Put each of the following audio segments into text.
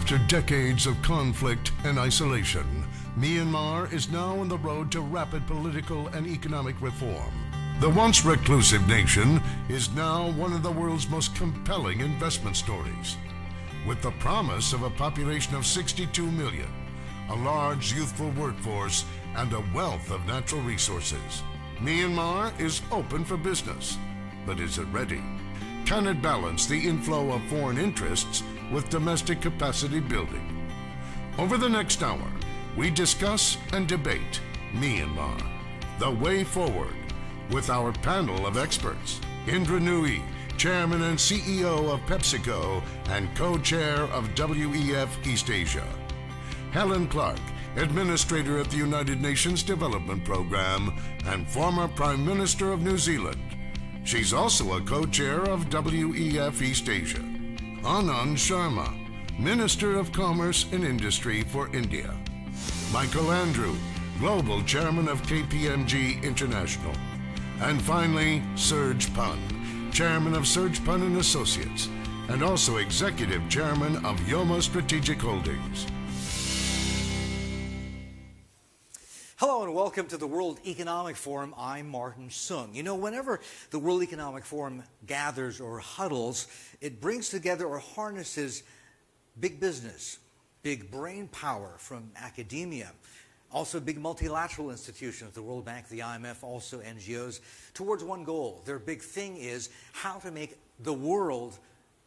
After decades of conflict and isolation, Myanmar is now on the road to rapid political and economic reform. The once reclusive nation is now one of the world's most compelling investment stories. With the promise of a population of 62 million, a large youthful workforce, and a wealth of natural resources, Myanmar is open for business. But is it ready? Can it balance the inflow of foreign interests with domestic capacity building? Over the next hour, we discuss and debate Myanmar, the way forward, with our panel of experts. Indra Nooyi, Chairman and CEO of PepsiCo and co-chair of WEF East Asia. Helen Clark, Administrator at the United Nations Development Program and former Prime Minister of New Zealand. She's also a co-chair of WEF East Asia. Anand Sharma, Minister of Commerce and Industry for India. Michael Andrew, Global Chairman of KPMG International. And finally, Serge Pun, Chairman of Serge Pun and Associates, and also Executive Chairman of Yoma Strategic Holdings. Hello and welcome to the World Economic Forum. I'm Martin Soong. You know, whenever the World Economic Forum gathers or huddles, it brings together or harnesses big business, big brain power from academia, also big multilateral institutions, the World Bank, the IMF, also NGOs, towards one goal. Their big thing is how to make the world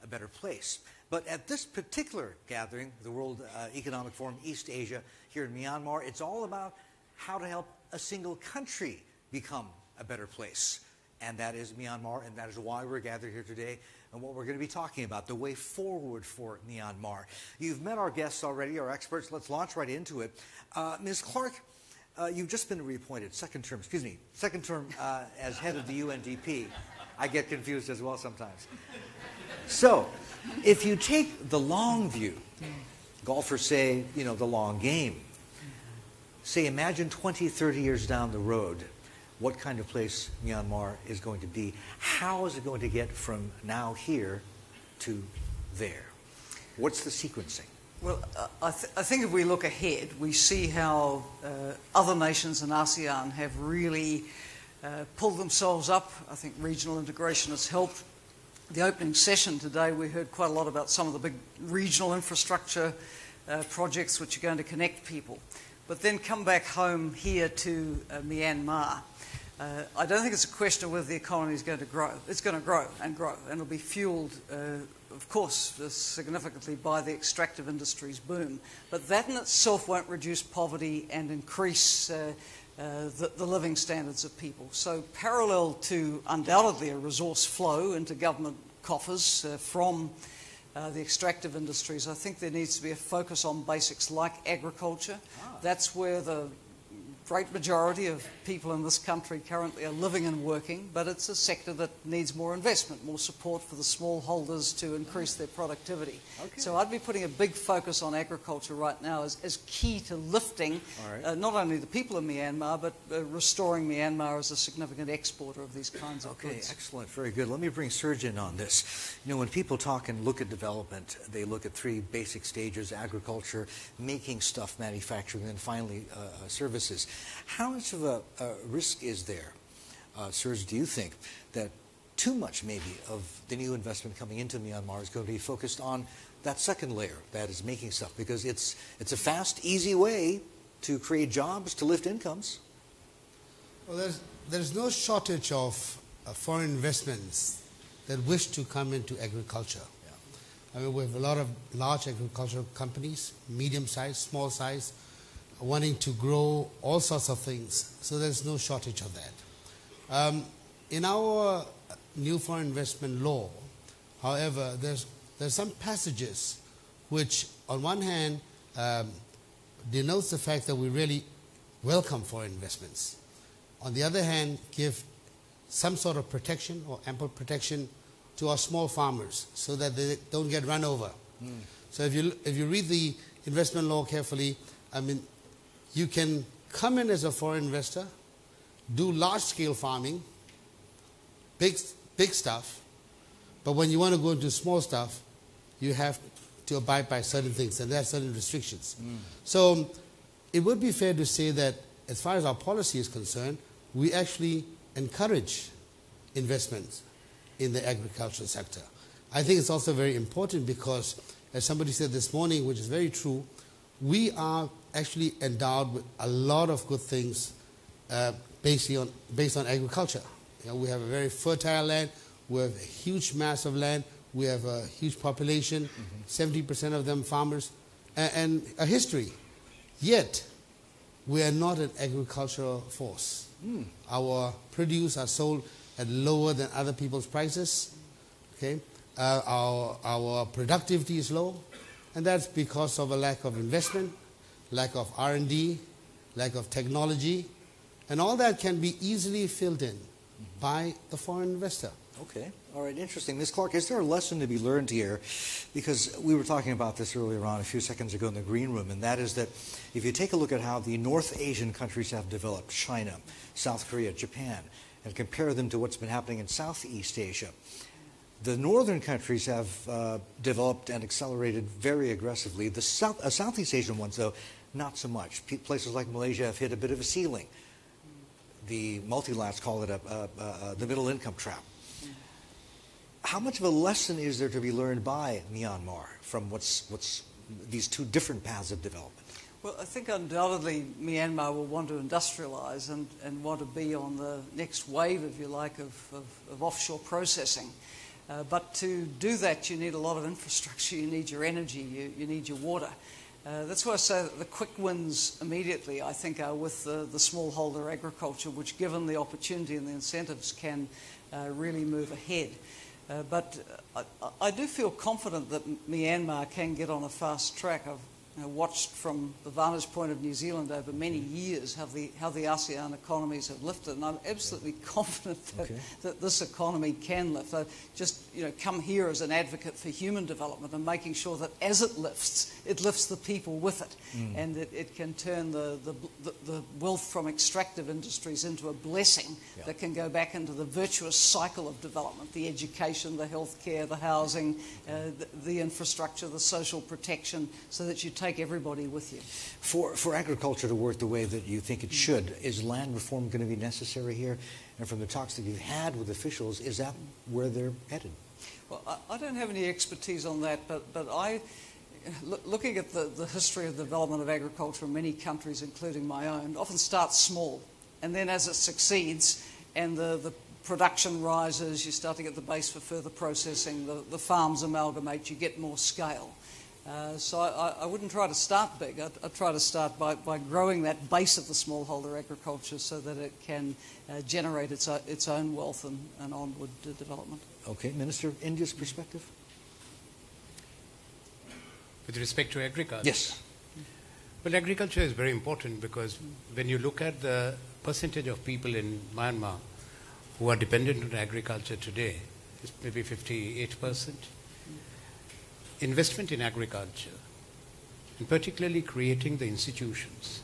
a better place. But at this particular gathering, the World Economic Forum East Asia here in Myanmar, it's all about how to help a single country become a better place. And that is Myanmar, and that is why we're gathered here today and what we're going to be talking about, the way forward for Myanmar. You've met our guests already, our experts. Let's launch right into it. Ms. Clark, you've just been reappointed, second term as head of the UNDP. I get confused as well sometimes. So if you take the long view, golfers say, you know, the long game. Say, imagine 20, 30 years down the road, what kind of place Myanmar is going to be. How is it going to get from now here to there? What's the sequencing? Well, I think if we look ahead, we see how other nations in ASEAN have really pulled themselves up. I think regional integration has helped. The opening session today, we heard quite a lot about some of the big regional infrastructure projects which are going to connect people. But then come back home here to Myanmar. I don't think it's a question of whether the economy is going to grow. It's going to grow and grow, and it'll be fueled, of course, significantly by the extractive industries boom. But that in itself won't reduce poverty and increase the living standards of people. So parallel to undoubtedly a resource flow into government coffers from the extractive industries, I think there needs to be a focus on basics like agriculture. Ah. That's where the great majority of people in this country currently are living and working, but it's a sector that needs more investment, more support for the smallholders to increase their productivity. Okay. So I'd be putting a big focus on agriculture right now as key to lifting not only the people in Myanmar, but restoring Myanmar as a significant exporter of these kinds of goods. Okay, excellent, very good. Let me bring Serge in on this. You know, when people talk and look at development, they look at three basic stages: agriculture, making stuff, manufacturing, and finally services. How much of a risk is there, Serge, do you think, that too much maybe of the new investment coming into Myanmar is going to be focused on that second layer, that is making stuff, because it's a fast, easy way to create jobs, to lift incomes? Well, there's no shortage of foreign investments that wish to come into agriculture. Yeah. I mean, we have a lot of large agricultural companies, medium-sized, small-sized, wanting to grow all sorts of things, so there's no shortage of that. In our new foreign investment law, however, there's some passages which, on one hand, denotes the fact that we really welcome foreign investments. On the other hand, give some sort of protection or ample protection to our small farmers so that they don't get run over. Mm. So if you read the investment law carefully, I mean, you can come in as a foreign investor, do large-scale farming, big stuff, but when you want to go into small stuff, you have to abide by certain things, and there are certain restrictions. So it would be fair to say that as far as our policy is concerned, we actually encourage investments in the agricultural sector. I think it's also very important because, as somebody said this morning, which is very true, we are actually endowed with a lot of good things based on agriculture. You know, we have a very fertile land, we have a huge mass of land, we have a huge population, 70% of them farmers, and a history. Yet, we are not an agricultural force. Our produce are sold at lower than other people's prices. Okay? Our productivity is low, and that's because of a lack of investment, lack of R&D, lack of technology, and all that can be easily filled in by the foreign investor. Okay. All right. Interesting. Ms. Clark, is there a lesson to be learned here? Because we were talking about this earlier on a few seconds ago in the green room, and that is that if you take a look at how the North Asian countries have developed, China, South Korea, Japan, and compare them to what's been happening in Southeast Asia, the northern countries have developed and accelerated very aggressively. The Southeast Asian ones, though, not so much. Places like Malaysia have hit a bit of a ceiling. The multi-lats call it the middle income trap. How much of a lesson is there to be learned by Myanmar from what's these two different paths of development? Well, I think undoubtedly Myanmar will want to industrialize and want to be on the next wave, if you like, of offshore processing. But to do that, you need a lot of infrastructure, you need your energy, you need your water. That's why I say that the quick wins immediately, I think, are with the smallholder agriculture, which, given the opportunity and the incentives, can really move ahead. But I do feel confident that Myanmar can get on a fast track. I've watched from the vantage point of New Zealand over many years how the ASEAN economies have lifted, and I'm absolutely confident that, that this economy can lift. I just come here as an advocate for human development and making sure that as it lifts the people with it, and it can turn the wealth from extractive industries into a blessing that can go back into the virtuous cycle of development: the education, the healthcare, the housing, the infrastructure, the social protection, so that you take everybody with you. For agriculture to work the way that you think it should, is land reform going to be necessary here? And from the talks that you've had with officials, is that where they're headed? Well, I don't have any expertise on that, but looking at the history of development of agriculture in many countries, including my own, often starts small, and then as it succeeds and the production rises, you start to get the base for further processing, the farms amalgamate, you get more scale. So I wouldn't try to start big. I'd try to start by growing that base of the smallholder agriculture so that it can generate its own wealth and onward development. Okay. Minister, India's perspective? With respect to agriculture? Yes. Well, agriculture is very important because when you look at the percentage of people in Myanmar who are dependent on agriculture today, it's maybe 58%. Investment in agriculture, and particularly creating the institutions,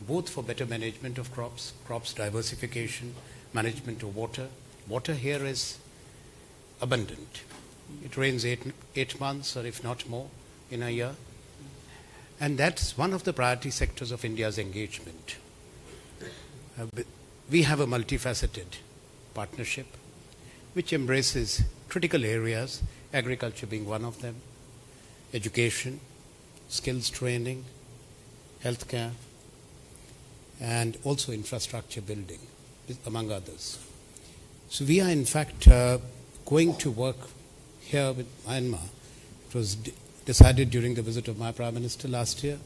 both for better management of crops, crops diversification, management of water. Water here is abundant. It rains eight months, or if not more, in a year. And that's one of the priority sectors of India's engagement. We have a multifaceted partnership which embraces critical areas, agriculture being one of them. Education, skills training, healthcare, and also infrastructure building, among others. So we are, in fact, going to work here with Myanmar. It was decided during the visit of my Prime Minister last year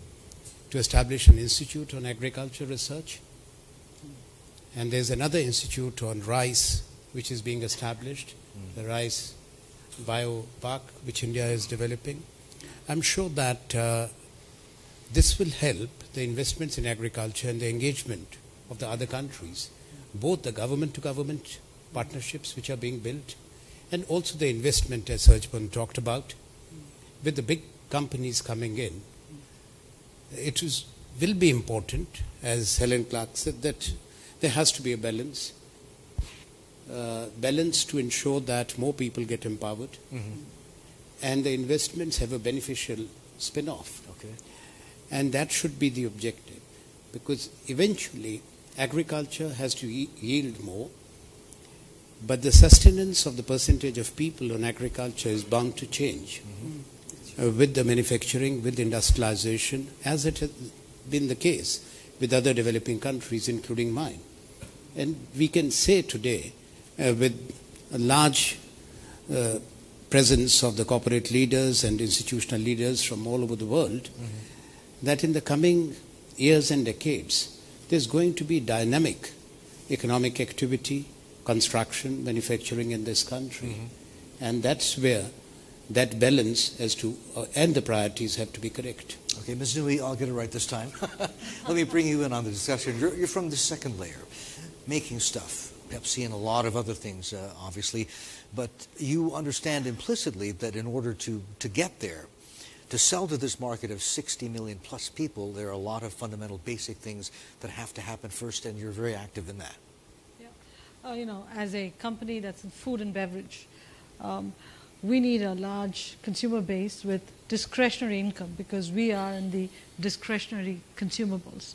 to establish an institute on agriculture research. And there's another institute on rice, which is being established, the Rice Biopark, which India is developing. I'm sure that this will help the investments in agriculture and the engagement of the other countries, both the government-to-government partnerships which are being built, and also the investment, as Serge Pun talked about, with the big companies coming in. It will be important, as Helen Clark said, that there has to be a balance, to ensure that more people get empowered, and the investments have a beneficial spin-off. Okay? And that should be the objective, because eventually agriculture has to yield more, but the sustenance of the percentage of people on agriculture is bound to change with the manufacturing, with industrialization, as it has been the case with other developing countries, including mine. And we can say today, with a large presence of the corporate leaders and institutional leaders from all over the world, that in the coming years and decades, there's going to be dynamic economic activity, construction, manufacturing in this country. And that's where that balance as to, and the priorities have to be correct. Okay, Ms. Nooyi, I'll get it right this time. Let me bring you in on the discussion. You're from the second layer, making stuff, Pepsi and a lot of other things, obviously. But you understand implicitly that in order to get there, to sell to this market of 60 million plus people, there are a lot of fundamental basic things that have to happen first, and you're very active in that. Yeah. You know, as a company that's in food and beverage, we need a large consumer base with discretionary income, because we are in the discretionary consumables.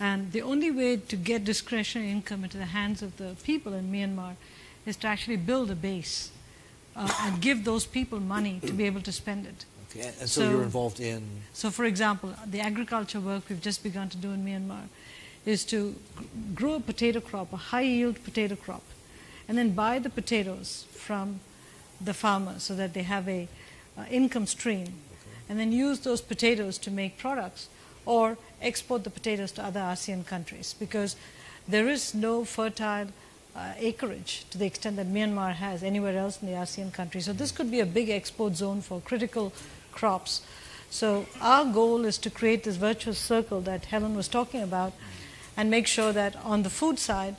And the only way to get discretionary income into the hands of the people in Myanmar is to actually build a base and give those people money to be able to spend it. Okay, and so you're involved in... So, for example, the agriculture work we've just begun to do in Myanmar is to grow a potato crop, a high-yield potato crop, and then buy the potatoes from the farmers so that they have an income stream, and then use those potatoes to make products or export the potatoes to other ASEAN countries, because there is no fertile acreage to the extent that Myanmar has anywhere else in the ASEAN country. So this could be a big export zone for critical crops. So our goal is to create this virtuous circle that Helen was talking about and make sure that on the food side,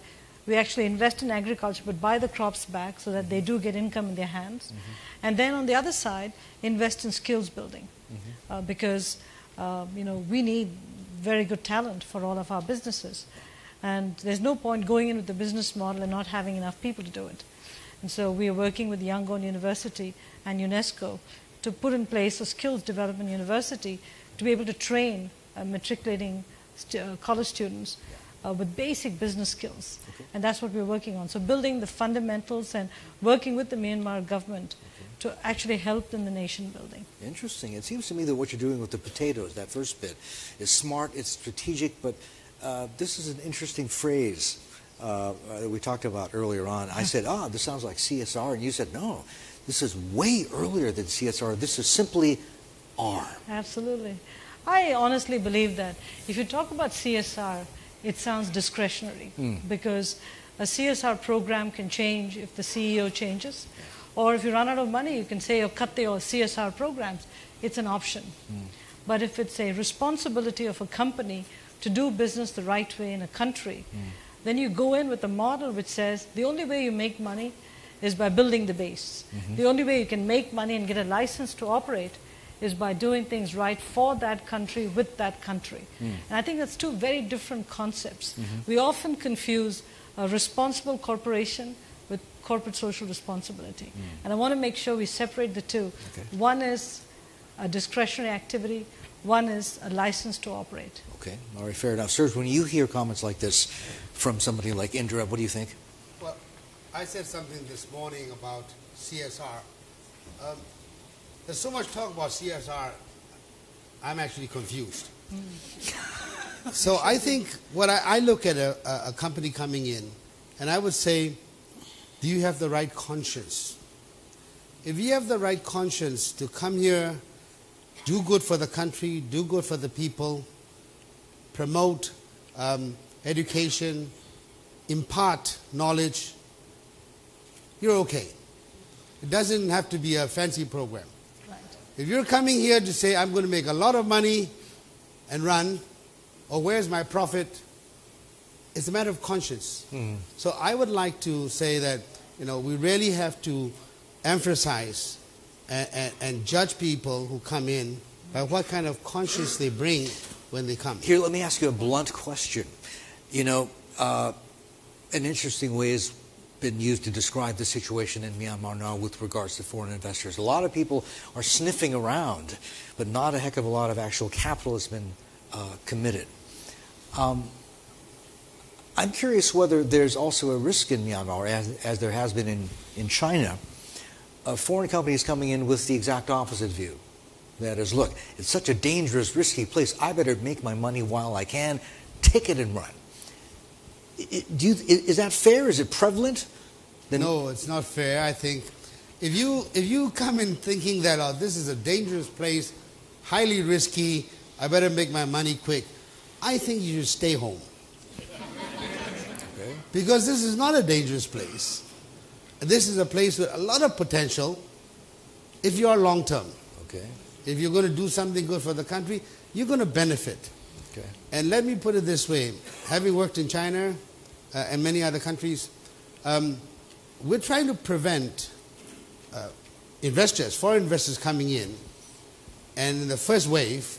we actually invest in agriculture but buy the crops back so that they do get income in their hands. And then on the other side, invest in skills building because you know, we need very good talent for all of our businesses. And there's no point going in with the business model and not having enough people to do it. And so we are working with Yangon University and UNESCO to put in place a skills development university to be able to train matriculating college students with basic business skills. And that's what we're working on. So building the fundamentals and working with the Myanmar government to actually help in the nation building. Interesting. It seems to me that what you're doing with the potatoes, that first bit, is smart, it's strategic, but this is an interesting phrase that we talked about earlier on. I said, ah, this sounds like CSR, and you said, no, this is way earlier than CSR. This is simply R. Absolutely. I honestly believe that if you talk about CSR, it sounds discretionary because a CSR program can change if the CEO changes, or if you run out of money, you can say, oh, cut the CSR programs. It's an option. But if it's a responsibility of a company to do business the right way in a country, then you go in with a model which says the only way you make money is by building the base. The only way you can make money and get a license to operate is by doing things right for that country with that country. And I think that's two very different concepts. We often confuse a responsible corporation with corporate social responsibility. And I want to make sure we separate the two. One is a discretionary activity, one is a license to operate. Okay, all right, fair enough. Serge, when you hear comments like this from somebody like Indra, what do you think? Well, I said something this morning about CSR. There's so much talk about CSR, I'm actually confused. So I think what I look at a company coming in, and I would say, do you have the right conscience? If you have the right conscience to come here, do good for the country, do good for the people, promote education, impart knowledge, you're okay. It doesn't have to be a fancy program. Right. If you're coming here to say, I'm going to make a lot of money and run, or where's my profit, it's a matter of conscience. So I would like to say that, you know, we really have to emphasize and judge people who come in by what kind of conscience they bring when they come. Here, let me ask you a blunt question. You know, an interesting way is been used to describe the situation in Myanmar now with regards to foreign investors. A lot of people are sniffing around, but not a heck of a lot of actual capital has been committed. I'm curious whether there's also a risk in Myanmar, as there has been in China, of foreign companies coming in with the exact opposite view. That is, look, it's such a dangerous, risky place, I better make my money while I can, take it and run. Is that fair? Is it prevalent? No, it's not fair. I think if you come in thinking that, oh, this is a dangerous place, highly risky, I better make my money quick, I think you should stay home. Okay. Because this is not a dangerous place. This is a place with a lot of potential if you are long term. Okay. If you're going to do something good for the country, you're going to benefit. Okay. And let me put it this way, having worked in China and many other countries, we're trying to prevent investors, foreign investors coming in, and in the first wave,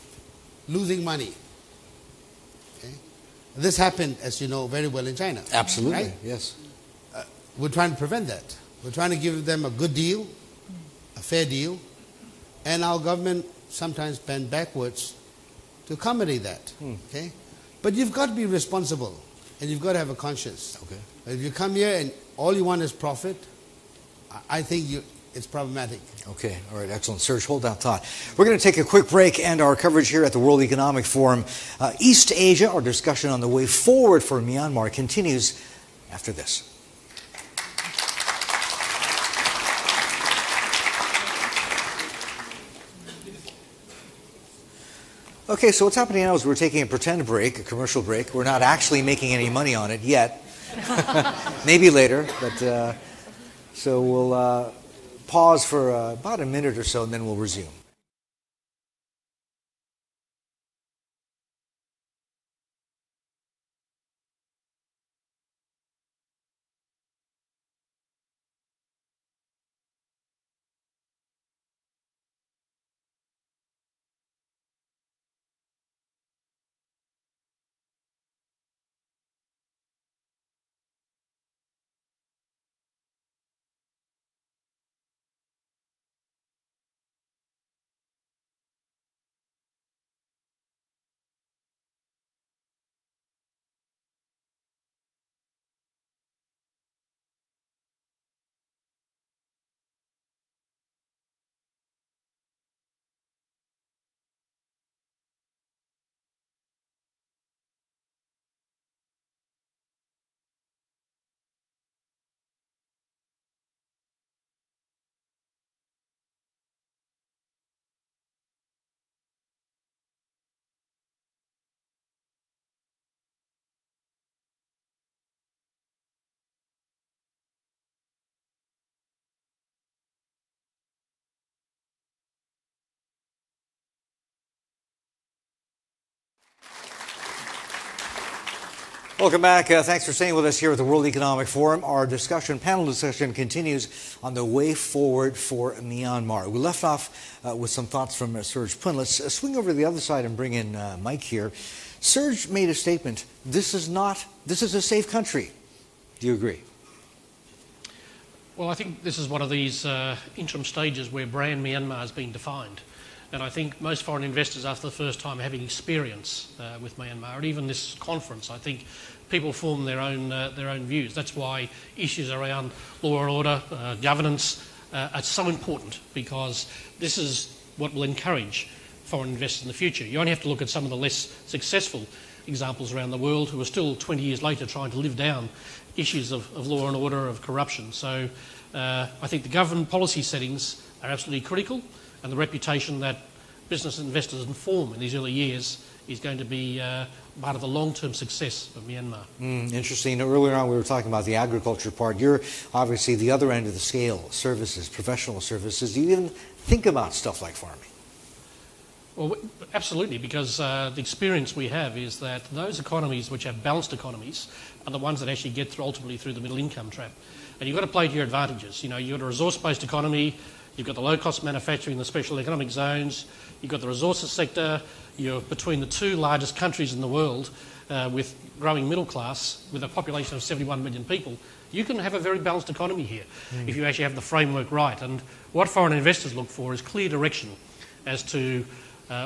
losing money. Okay? This happened, as you know, very well in China. Absolutely, right? Yes. We're trying to prevent that. We're trying to give them a good deal, a fair deal, and our government sometimes bent backwards to accommodate that, okay? But you've got to be responsible, and you've got to have a conscience. Okay. If you come here and all you want is profit, I think it's problematic. Okay, all right, excellent. Serge, hold that thought. We're going to take a quick break and our coverage here at the World Economic Forum. East Asia, our discussion on the way forward for Myanmar continues after this. Okay, so what's happening now is we're taking a pretend break, a commercial break. We're not actually making any money on it yet. Maybe later, but so we'll pause for about a minute or so, and then we'll resume. Welcome back. Thanks for staying with us here at the World Economic Forum. Our discussion, panel discussion, continues on the way forward for Myanmar. We left off with some thoughts from Serge Pun. Let's swing over to the other side and bring in Mike here. Serge made a statement, this is a safe country. Do you agree? Well, I think this is one of these interim stages where brand Myanmar has been defined. And I think most foreign investors, after the first time having experience with Myanmar, and even this conference, I think people form their own views. That's why issues around law and order, governance, are so important, because this is what will encourage foreign investors in the future. You only have to look at some of the less successful examples around the world who are still 20 years later trying to live down issues of law and order, of corruption. So I think the government policy settings are absolutely critical, and the reputation that business investors form in these early years is going to be part of the long-term success of Myanmar. Interesting. Earlier on we were talking about the agriculture part. You're obviously the other end of the scale, services, professional services. Do you even think about stuff like farming? Well, absolutely, because the experience we have is that those economies which are balanced economies are the ones that actually get through, ultimately through the middle income trap. And you've got to play to your advantages. You know, you've got a resource-based economy, you've got the low-cost manufacturing in the special economic zones, you've got the resources sector, you're between the two largest countries in the world with growing middle class, with a population of 71 million people. You can have a very balanced economy here if you actually have the framework right. And what foreign investors look for is clear direction as to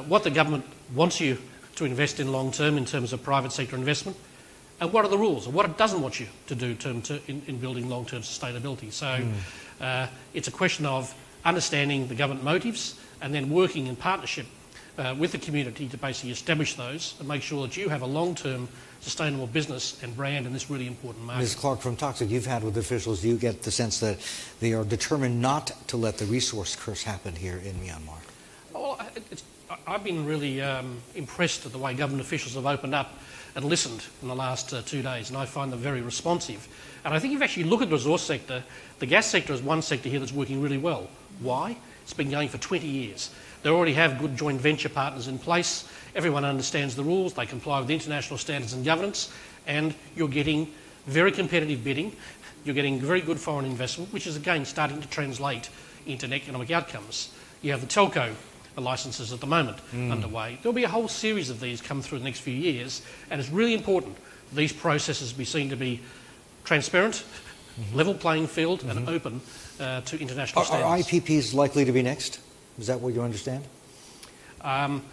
what the government wants you to invest in long term in terms of private sector investment, and what are the rules, and what it doesn't want you to do in building long-term sustainability. So it's a question of understanding the government motives and then working in partnership with the community to basically establish those and make sure that you have a long-term sustainable business and brand in this really important market. Ms. Clark, from talks that you've had with officials, do you get the sense that they are determined not to let the resource curse happen here in Myanmar? Well, I've been really impressed at the way government officials have opened up and listened in the last 2 days, and I find them very responsive. And I think if you actually look at the resource sector, the gas sector is one sector here that's working really well. Why? It's been going for 20 years. They already have good joint venture partners in place. Everyone understands the rules. They comply with the international standards and governance, and you're getting very competitive bidding. You're getting very good foreign investment, which is again starting to translate into economic outcomes. You have the telco licenses at the moment underway. There'll be a whole series of these come through the next few years, and it's really important that these processes be seen to be transparent, level playing field, and open to international standards. Are IPPs likely to be next? Is that what you understand? I'm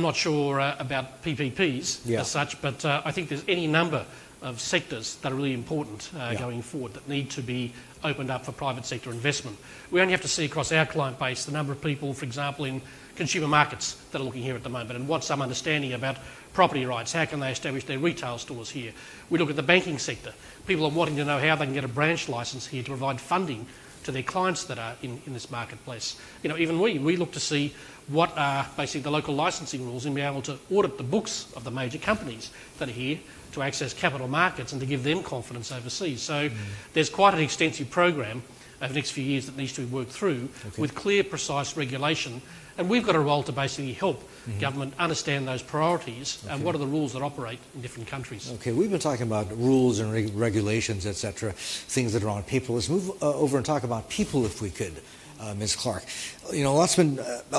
not sure about PPPs as such, but I think there's any number of sectors that are really important going forward that need to be opened up for private sector investment. We only have to see across our client base the number of people, for example, in consumer markets that are looking here at the moment and want some understanding about property rights. How can they establish their retail stores here? We look at the banking sector. People are wanting to know how they can get a branch license here to provide funding to their clients that are in this marketplace. You know, even we look to see what are basically the local licensing rules and be able to audit the books of the major companies that are here to access capital markets and to give them confidence overseas. So there's quite an extensive program over the next few years that needs to be worked through with clear, precise regulation. And we've got a role to basically help government understand those priorities and what are the rules that operate in different countries. Okay, we've been talking about rules and regulations, etc., things that are on people. Let's move over and talk about people, if we could, Ms. Clark. You know, a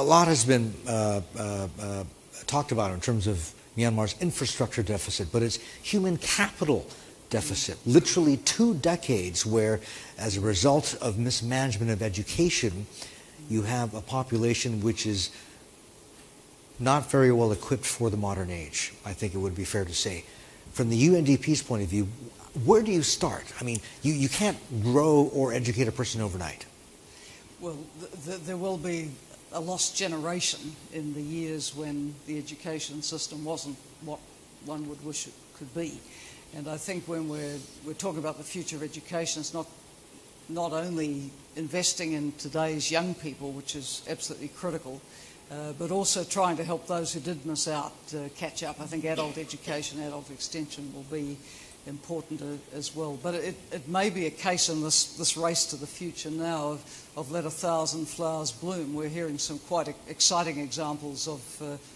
lot has been talked about in terms of Myanmar's infrastructure deficit, but its human capital deficit. Literally 2 decades where, as a result of mismanagement of education, you have a population which is not very well equipped for the modern age, I think it would be fair to say. From the UNDP's point of view, where do you start? I mean, you can't grow or educate a person overnight. Well, there will be a lost generation in the years when the education system wasn't what one would wish it could be. And I think when we're talking about the future of education, it's not only investing in today's young people, which is absolutely critical, but also trying to help those who did miss out catch up. I think adult education, adult extension will be important as well. But it may be a case in this race to the future now of let 1,000 flowers bloom. We're hearing some quite exciting examples of,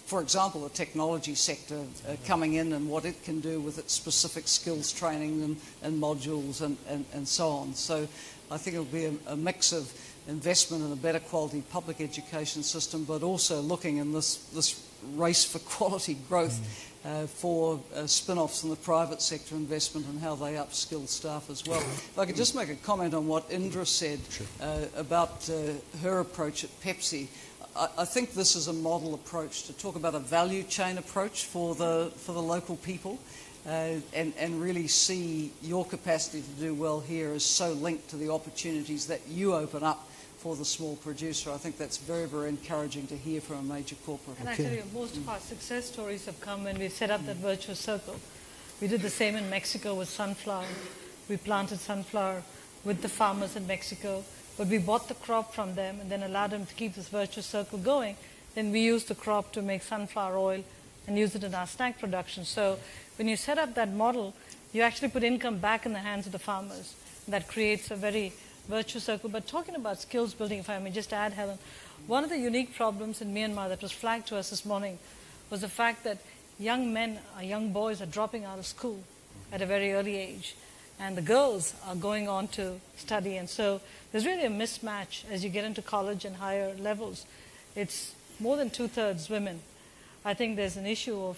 for example, the technology sector coming in and what it can do with its specific skills training and modules and so on. So I think it'll be a mix of investment in a better quality public education system, but also looking in this race for quality growth for spin-offs in the private sector investment and how they upskill staff as well. If I could just make a comment on what Indra said about her approach at Pepsi. I think this is a model approach to talk about a value chain approach for the local people and really see your capacity to do well here is so linked to the opportunities that you open up for the small producer. I think that's very, very encouraging to hear from a major corporate. And I tell you, most of our success stories have come when we set up that virtuous circle. We did the same in Mexico with sunflower. We planted sunflower with the farmers in Mexico, but we bought the crop from them and then allowed them to keep this virtuous circle going. Then we used the crop to make sunflower oil and use it in our snack production. So when you set up that model, you actually put income back in the hands of the farmers. That creates a very virtuous circle. But talking about skills building, if I may just add, Helen, one of the unique problems in Myanmar that was flagged to us this morning was the fact that young men, young boys are dropping out of school at a very early age, and the girls are going on to study. And so there's really a mismatch as you get into college and higher levels. It's more than 2/3 women. I think there's an issue of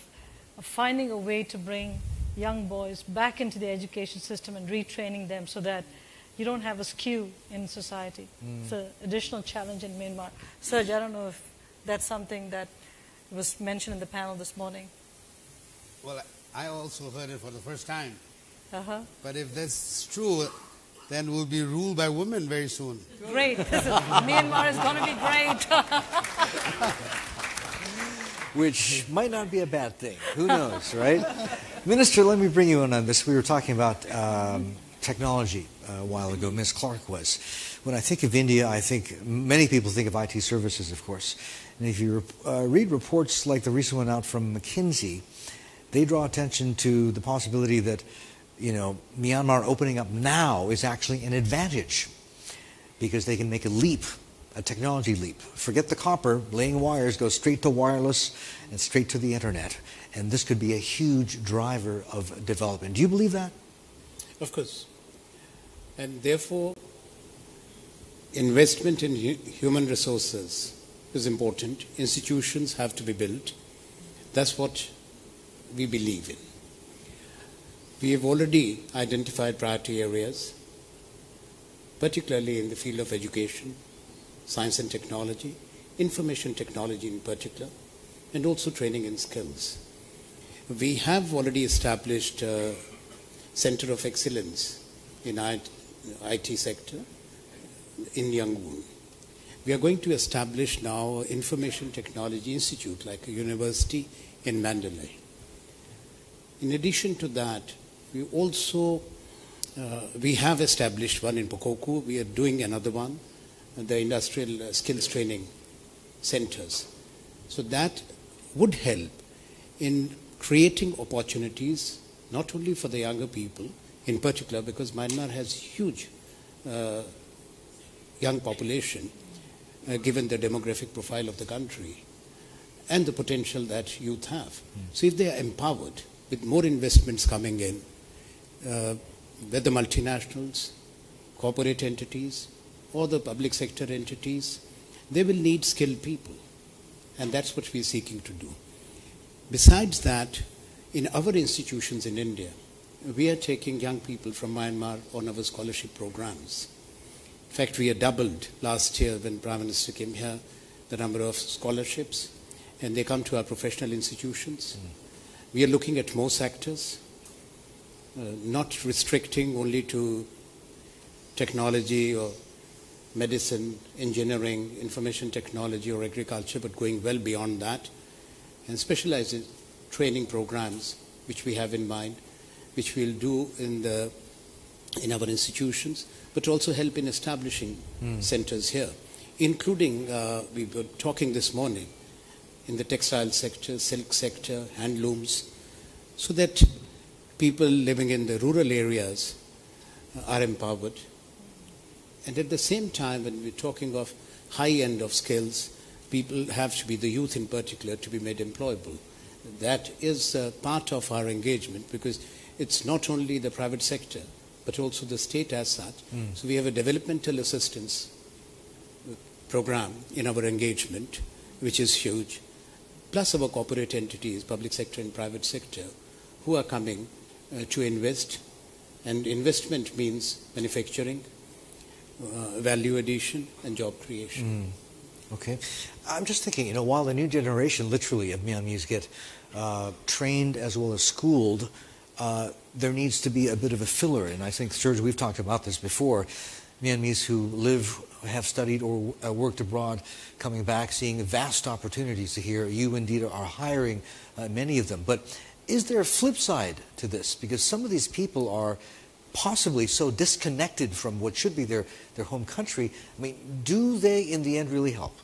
finding a way to bring young boys back into the education system and retraining them so that you don't have a skew in society. It's an additional challenge in Myanmar. Serge, I don't know if that's something that was mentioned in the panel this morning. Well, I also heard it for the first time. But if that's true, then we'll be ruled by women very soon. Great. Myanmar is going to be great. Which might not be a bad thing. Who knows, right? Minister, let me bring you in on this. We were talking about technology a while ago. Ms. Clark was. When I think of India, I think many people think of IT services, of course. And if you read reports like the recent one out from McKinsey, they draw attention to the possibility that, you know, Myanmar opening up now is actually an advantage because they can make a leap, a technology leap. Forget the copper, laying wires, go straight to wireless and straight to the internet. And this could be a huge driver of development. Do you believe that? Of course. And therefore, investment in human resources is important. Institutions have to be built. That's what we believe in. We have already identified priority areas, particularly in the field of education, science and technology, information technology in particular, and also training and skills. We have already established a center of excellence in IT sector in Yangon. We are going to establish now an information technology institute, like a university in Mandalay. In addition to that, we also, we have established one in Pakokku. We are doing another one, the industrial skills training centers. So that would help in creating opportunities, not only for the younger people in particular, because Myanmar has huge young population, given the demographic profile of the country and the potential that youth have. So if they are empowered with more investments coming in, whether multinationals, corporate entities, or the public sector entities, they will need skilled people. And that's what we're seeking to do. Besides that, in our institutions in India, we are taking young people from Myanmar on our scholarship programs. In fact, we had doubled last year when Prime Minister came here, the number of scholarships, and they come to our professional institutions. We are looking at more sectors, not restricting only to technology or medicine, engineering, information technology or agriculture, but going well beyond that, and specialized training programs which we have in mind, which we'll do in our institutions, but also help in establishing centers here, including, we were talking this morning, in the textile sector, silk sector, handlooms, so that people living in the rural areas are empowered. And at the same time, when we're talking of high end of skills, people have to be, the youth in particular, to be made employable. That is part of our engagement, because it's not only the private sector, but also the state as such. So we have a developmental assistance program in our engagement, which is huge, plus our corporate entities, public sector and private sector, who are coming to invest. And investment means manufacturing, value addition, and job creation. Okay. I'm just thinking, you know, while the new generation, literally, of Myanmarese get trained as well as schooled, there needs to be a bit of a filler. And I think, Serge, we've talked about this before. Myanmarese who live, have studied, or worked abroad, coming back, seeing vast opportunities here. You indeed are hiring many of them. But is there a flip side to this? Because some of these people are possibly so disconnected from what should be their home country. I mean, do they in the end really help?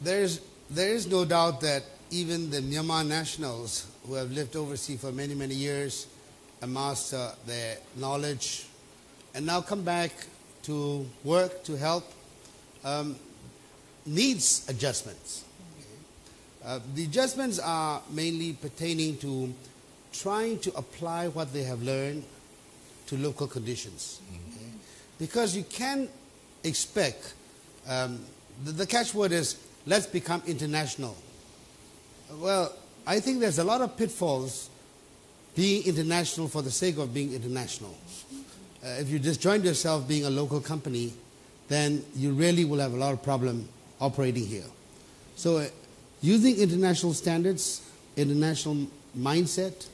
There is no doubt that even the Myanmar nationals who have lived overseas for many, many years, amassed their knowledge, and now come back to work, to help, needs adjustments. The adjustments are mainly pertaining to trying to apply what they have learned to local conditions. Because you can expect, the catchword is, let's become international. Well, I think there's a lot of pitfalls being international for the sake of being international. If you disjoint yourself being a local company, then you really will have a lot of problem operating here. So using international standards, international mindset,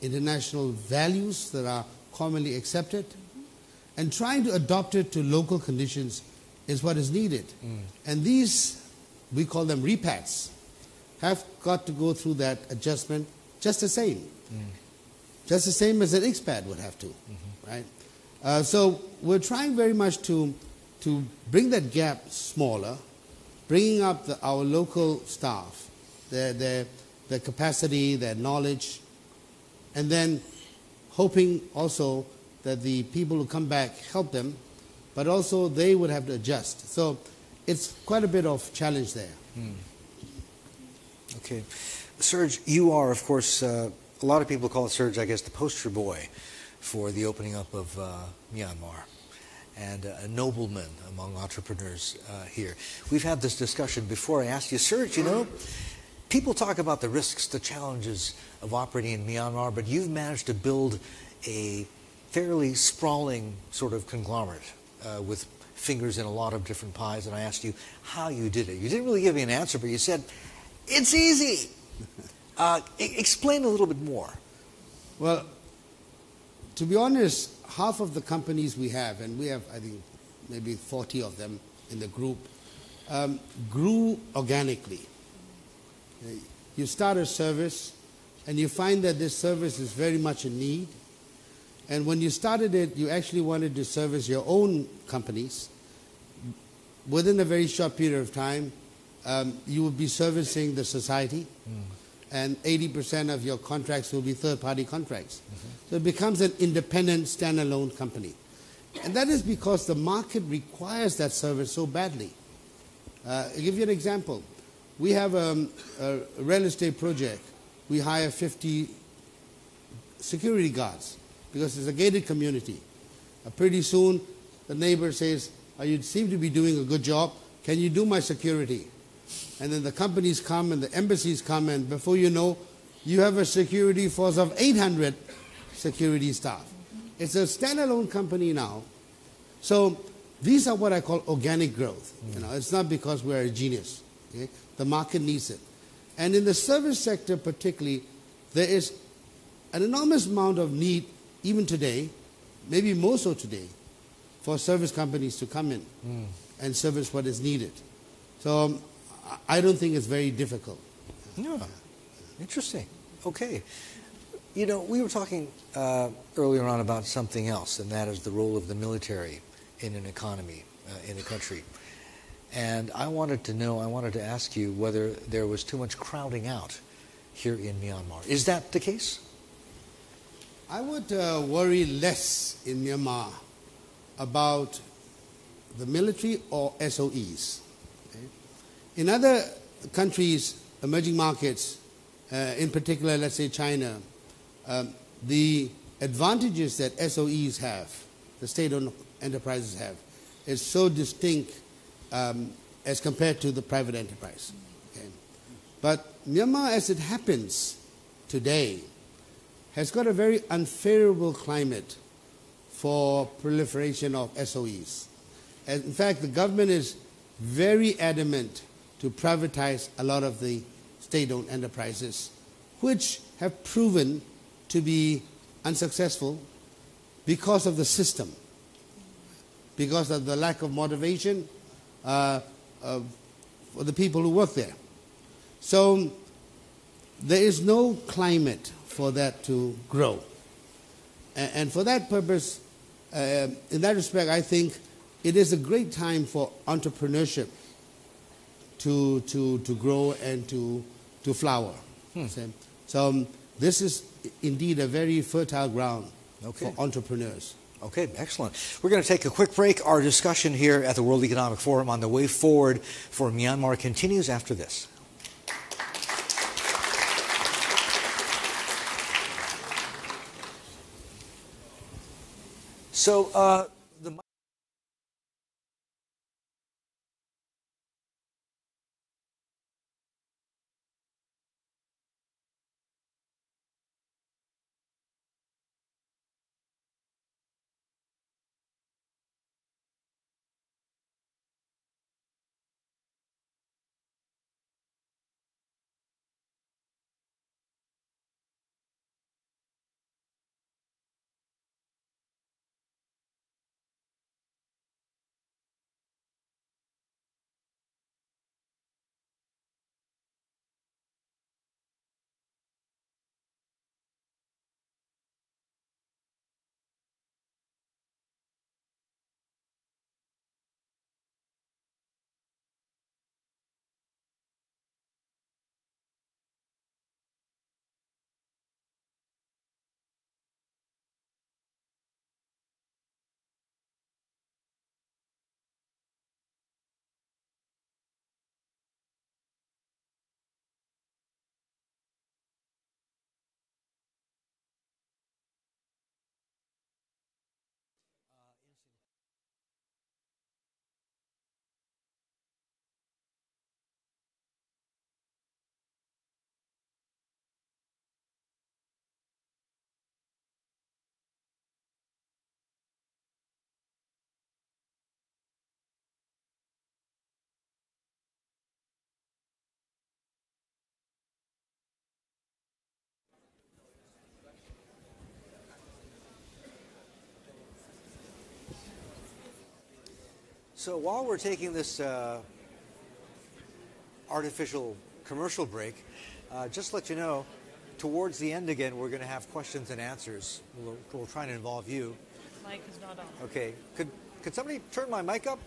international values that are commonly accepted, and trying to adopt it to local conditions is what is needed. And these, we call them repats, have got to go through that adjustment just the same. Just the same as an expat would have to, right? So we're trying very much to bring that gap smaller, bringing up our local staff, their capacity, their knowledge, and then hoping also that the people who come back help them, but also they would have to adjust. So it's quite a bit of challenge there. Okay. Serge, you are, of course, a lot of people call Serge, I guess, the poster boy for the opening up of Myanmar, and a nobleman among entrepreneurs here. We've had this discussion before. I asked you, Serge, you know, people talk about the risks, the challenges of operating in Myanmar, but you've managed to build a fairly sprawling sort of conglomerate with fingers in a lot of different pies, and I asked you how you did it. You didn't really give me an answer, but you said, it's easy. Explain a little bit more. Well, to be honest, half of the companies we have, and we have, I think, maybe 40 of them in the group, grew organically. You start a service, and you find that this service is very much in need. And when you started it, you actually wanted to service your own companies. Within a very short period of time, you will be servicing the society, and 80% of your contracts will be third-party contracts. So it becomes an independent, standalone company. And that is because the market requires that service so badly. I'll give you an example. We have a real estate project. We hire 50 security guards because it's a gated community. Pretty soon, the neighbor says, oh, you seem to be doing a good job. Can you do my security? And then the companies come and the embassies come, and before you know, you have a security force of 800 security staff. It's a standalone company now. So these are what I call organic growth. You know, it's not because we're a genius. Okay? The market needs it. And in the service sector particularly, there is an enormous amount of need, even today, maybe more so today, for service companies to come in and service what is needed. So I don't think it's very difficult. No. Interesting. Okay. You know, we were talking earlier on about something else, and that is the role of the military in an economy, in a country. And I wanted to know, I wanted to ask you whether there was too much crowding out here in Myanmar. Is that the case? I would worry less in Myanmar about the military or SOEs. In other countries, emerging markets, in particular, let's say China, the advantages that SOEs have, the state-owned enterprises have, is so distinct as compared to the private enterprise. Okay? But Myanmar, as it happens today, has got a very unfavorable climate for proliferation of SOEs. And in fact, the government is very adamant to privatize a lot of the state-owned enterprises, which have proven to be unsuccessful because of the system, because of the lack of motivation for the people who work there. So there is no climate for that to grow. And for that purpose, in that respect, I think it is a great time for entrepreneurship to grow and to flower. So this is indeed a very fertile ground for entrepreneurs. Okay, excellent. We're going to take a quick break. Our discussion here at the World Economic Forum on the way forward for Myanmar continues after this. So, So while we're taking this artificial commercial break, just to let you know, towards the end again, we're going to have questions and answers. We'll try and involve you. Mic is not on. Okay. Could somebody turn my mic up?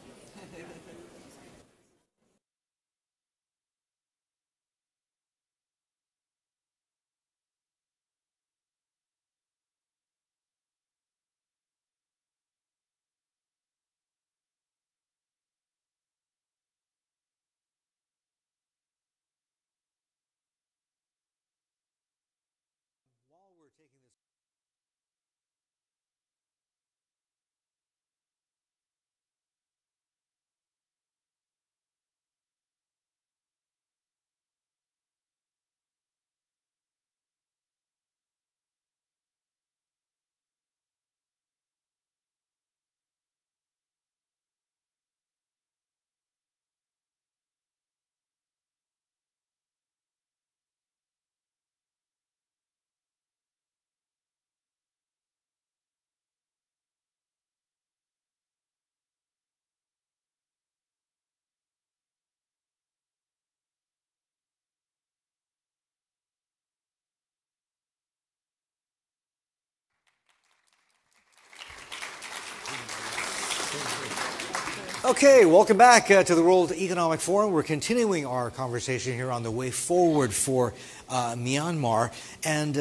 Okay, welcome back to the World Economic Forum. We're continuing our conversation here on the way forward for Myanmar. And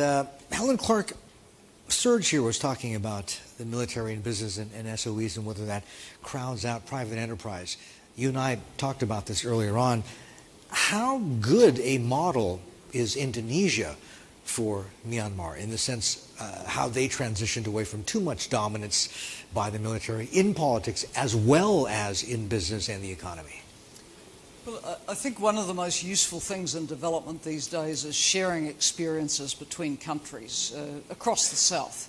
Helen Clark, Serge here was talking about the military and business and SOEs and whether that crowds out private enterprise. You and I talked about this earlier on. How good a model is Indonesia for Myanmar in the sense how they transitioned away from too much dominance by the military in politics as well as in business and the economy? Well, I think one of the most useful things in development these days is sharing experiences between countries across the South.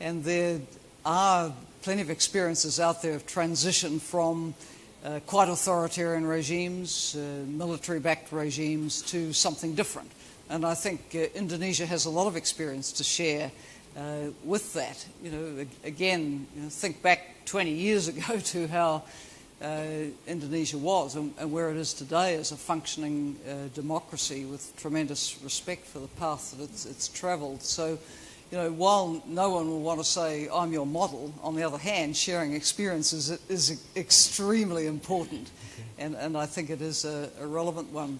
And there are plenty of experiences out there of transition from quite authoritarian regimes, military-backed regimes, to something different. And I think Indonesia has a lot of experience to share with that. You know, again, you know, think back 20 years ago to how Indonesia was and where it is today as a functioning democracy with tremendous respect for the path that it's travelled. So, you know, while no one will want to say, I'm your model, on the other hand, sharing experiences is extremely important. Okay. And I think it is a relevant one.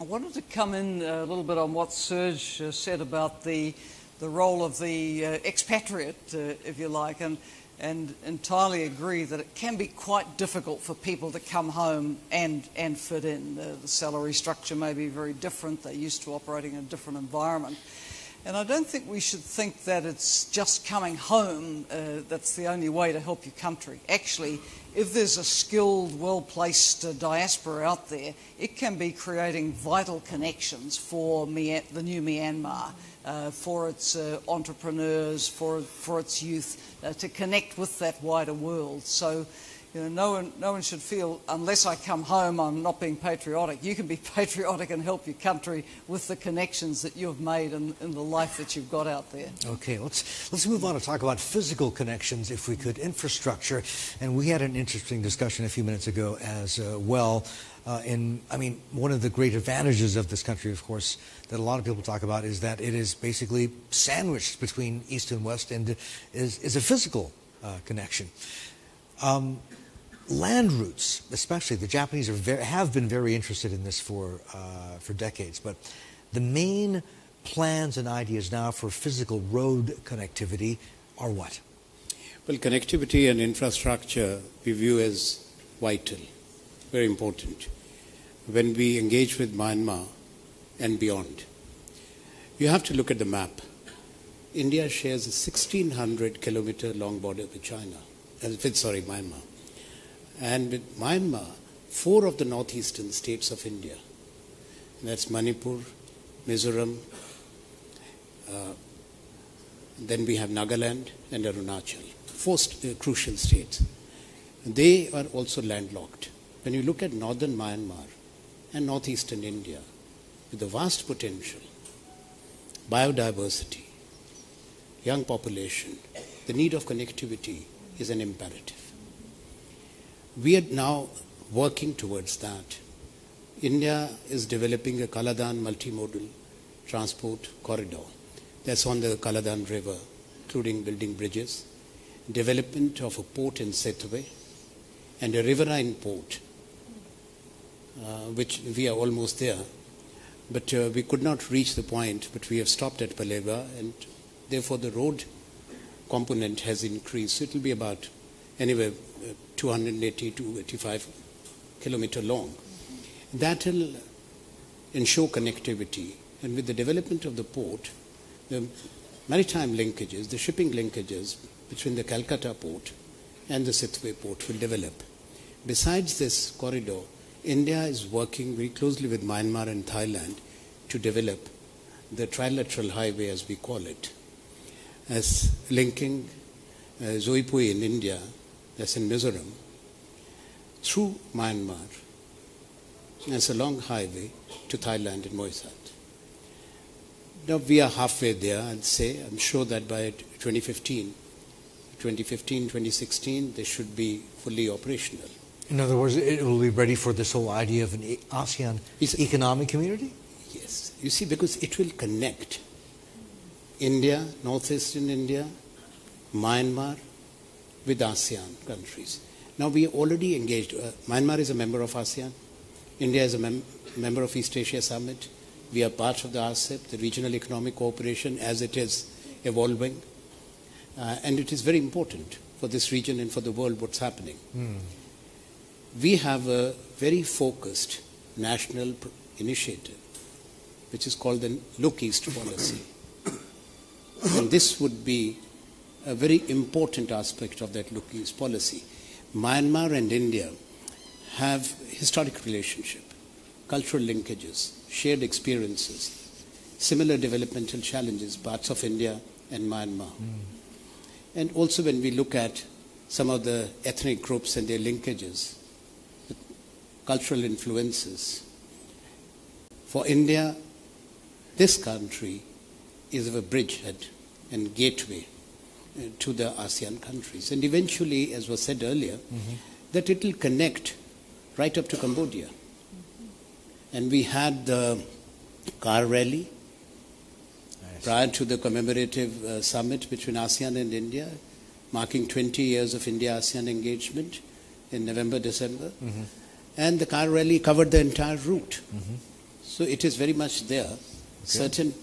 I wanted to come in a little bit on what Serge said about the role of the expatriate, if you like, and entirely agree that it can be quite difficult for people to come home and fit in. The salary structure may be very different. They're used to operating in a different environment. And I don't think we should think that it's just coming home that's the only way to help your country. Actually, if there's a skilled, well-placed diaspora out there, it can be creating vital connections for the new Myanmar, for its entrepreneurs, for its youth, to connect with that wider world. So, you know, no one should feel, unless I come home, I'm not being patriotic. You can be patriotic and help your country with the connections that you've made in the life that you've got out there. Okay, let's move on to talk about physical connections, if we could, infrastructure. And we had an interesting discussion a few minutes ago as well. I mean, one of the great advantages of this country, of course, that a lot of people talk about is that it is basically sandwiched between East and West and is a physical connection. Land routes, especially, the Japanese have been very interested in this for decades, but the main plans and ideas now for physical road connectivity are what? Well, connectivity and infrastructure we view as vital, very important, when we engage with Myanmar and beyond. You have to look at the map. India shares a 1,600-kilometer long border with China, sorry, Myanmar. And with Myanmar, 4 of the northeastern states of India, and that's Manipur, Mizoram, then we have Nagaland and Arunachal, 4 crucial states. They are also landlocked. When you look at northern Myanmar and northeastern India, with the vast potential, biodiversity, young population, the need of connectivity is an imperative. We are now working towards that. India is developing a Kaladan multimodal transport corridor that's on the Kaladan River, including building bridges, development of a port in Sittwe, and a riverine port, which we are almost there. But we could not reach the point, but we have stopped at Palewa, and therefore the road component has increased. It will be about anywhere 280 to 85 kilometer long. That will ensure connectivity. And with the development of the port, the maritime linkages, the shipping linkages between the Calcutta port and the Sittwe port will develop. Besides this corridor, India is working very closely with Myanmar and Thailand to develop the trilateral highway, as we call it, as linking Zoepu in India, that's in Mizoram, through Myanmar, as a long highway to Thailand and Moisat. Now we are halfway there, I'd say. I'm sure that by 2016, they should be fully operational. In other words, it will be ready for this whole idea of an ASEAN economic community? Yes. You see, because it will connect India, northeastern India, Myanmar, with ASEAN countries. Now we are already engaged. Myanmar is a member of ASEAN. India is a member of East Asia Summit. We are part of the RCEP, the Regional Economic Cooperation, as it is evolving. And it is very important for this region and for the world what's happening. Mm. We have a very focused national initiative, which is called the Look East policy. And this would be a very important aspect of that Look East policy. Myanmar and India have historic relationship, cultural linkages, shared experiences, similar developmental challenges, parts of India and Myanmar. Mm. And also when we look at some of the ethnic groups and their linkages, the cultural influences, for India, this country is a bridgehead and gateway to the ASEAN countries. And eventually, as was said earlier, that it will connect right up to Cambodia. And we had the car rally prior to the commemorative summit between ASEAN and India, marking 20 years of India-ASEAN engagement in November, December. And the car rally covered the entire route. So it is very much there. Okay. Certain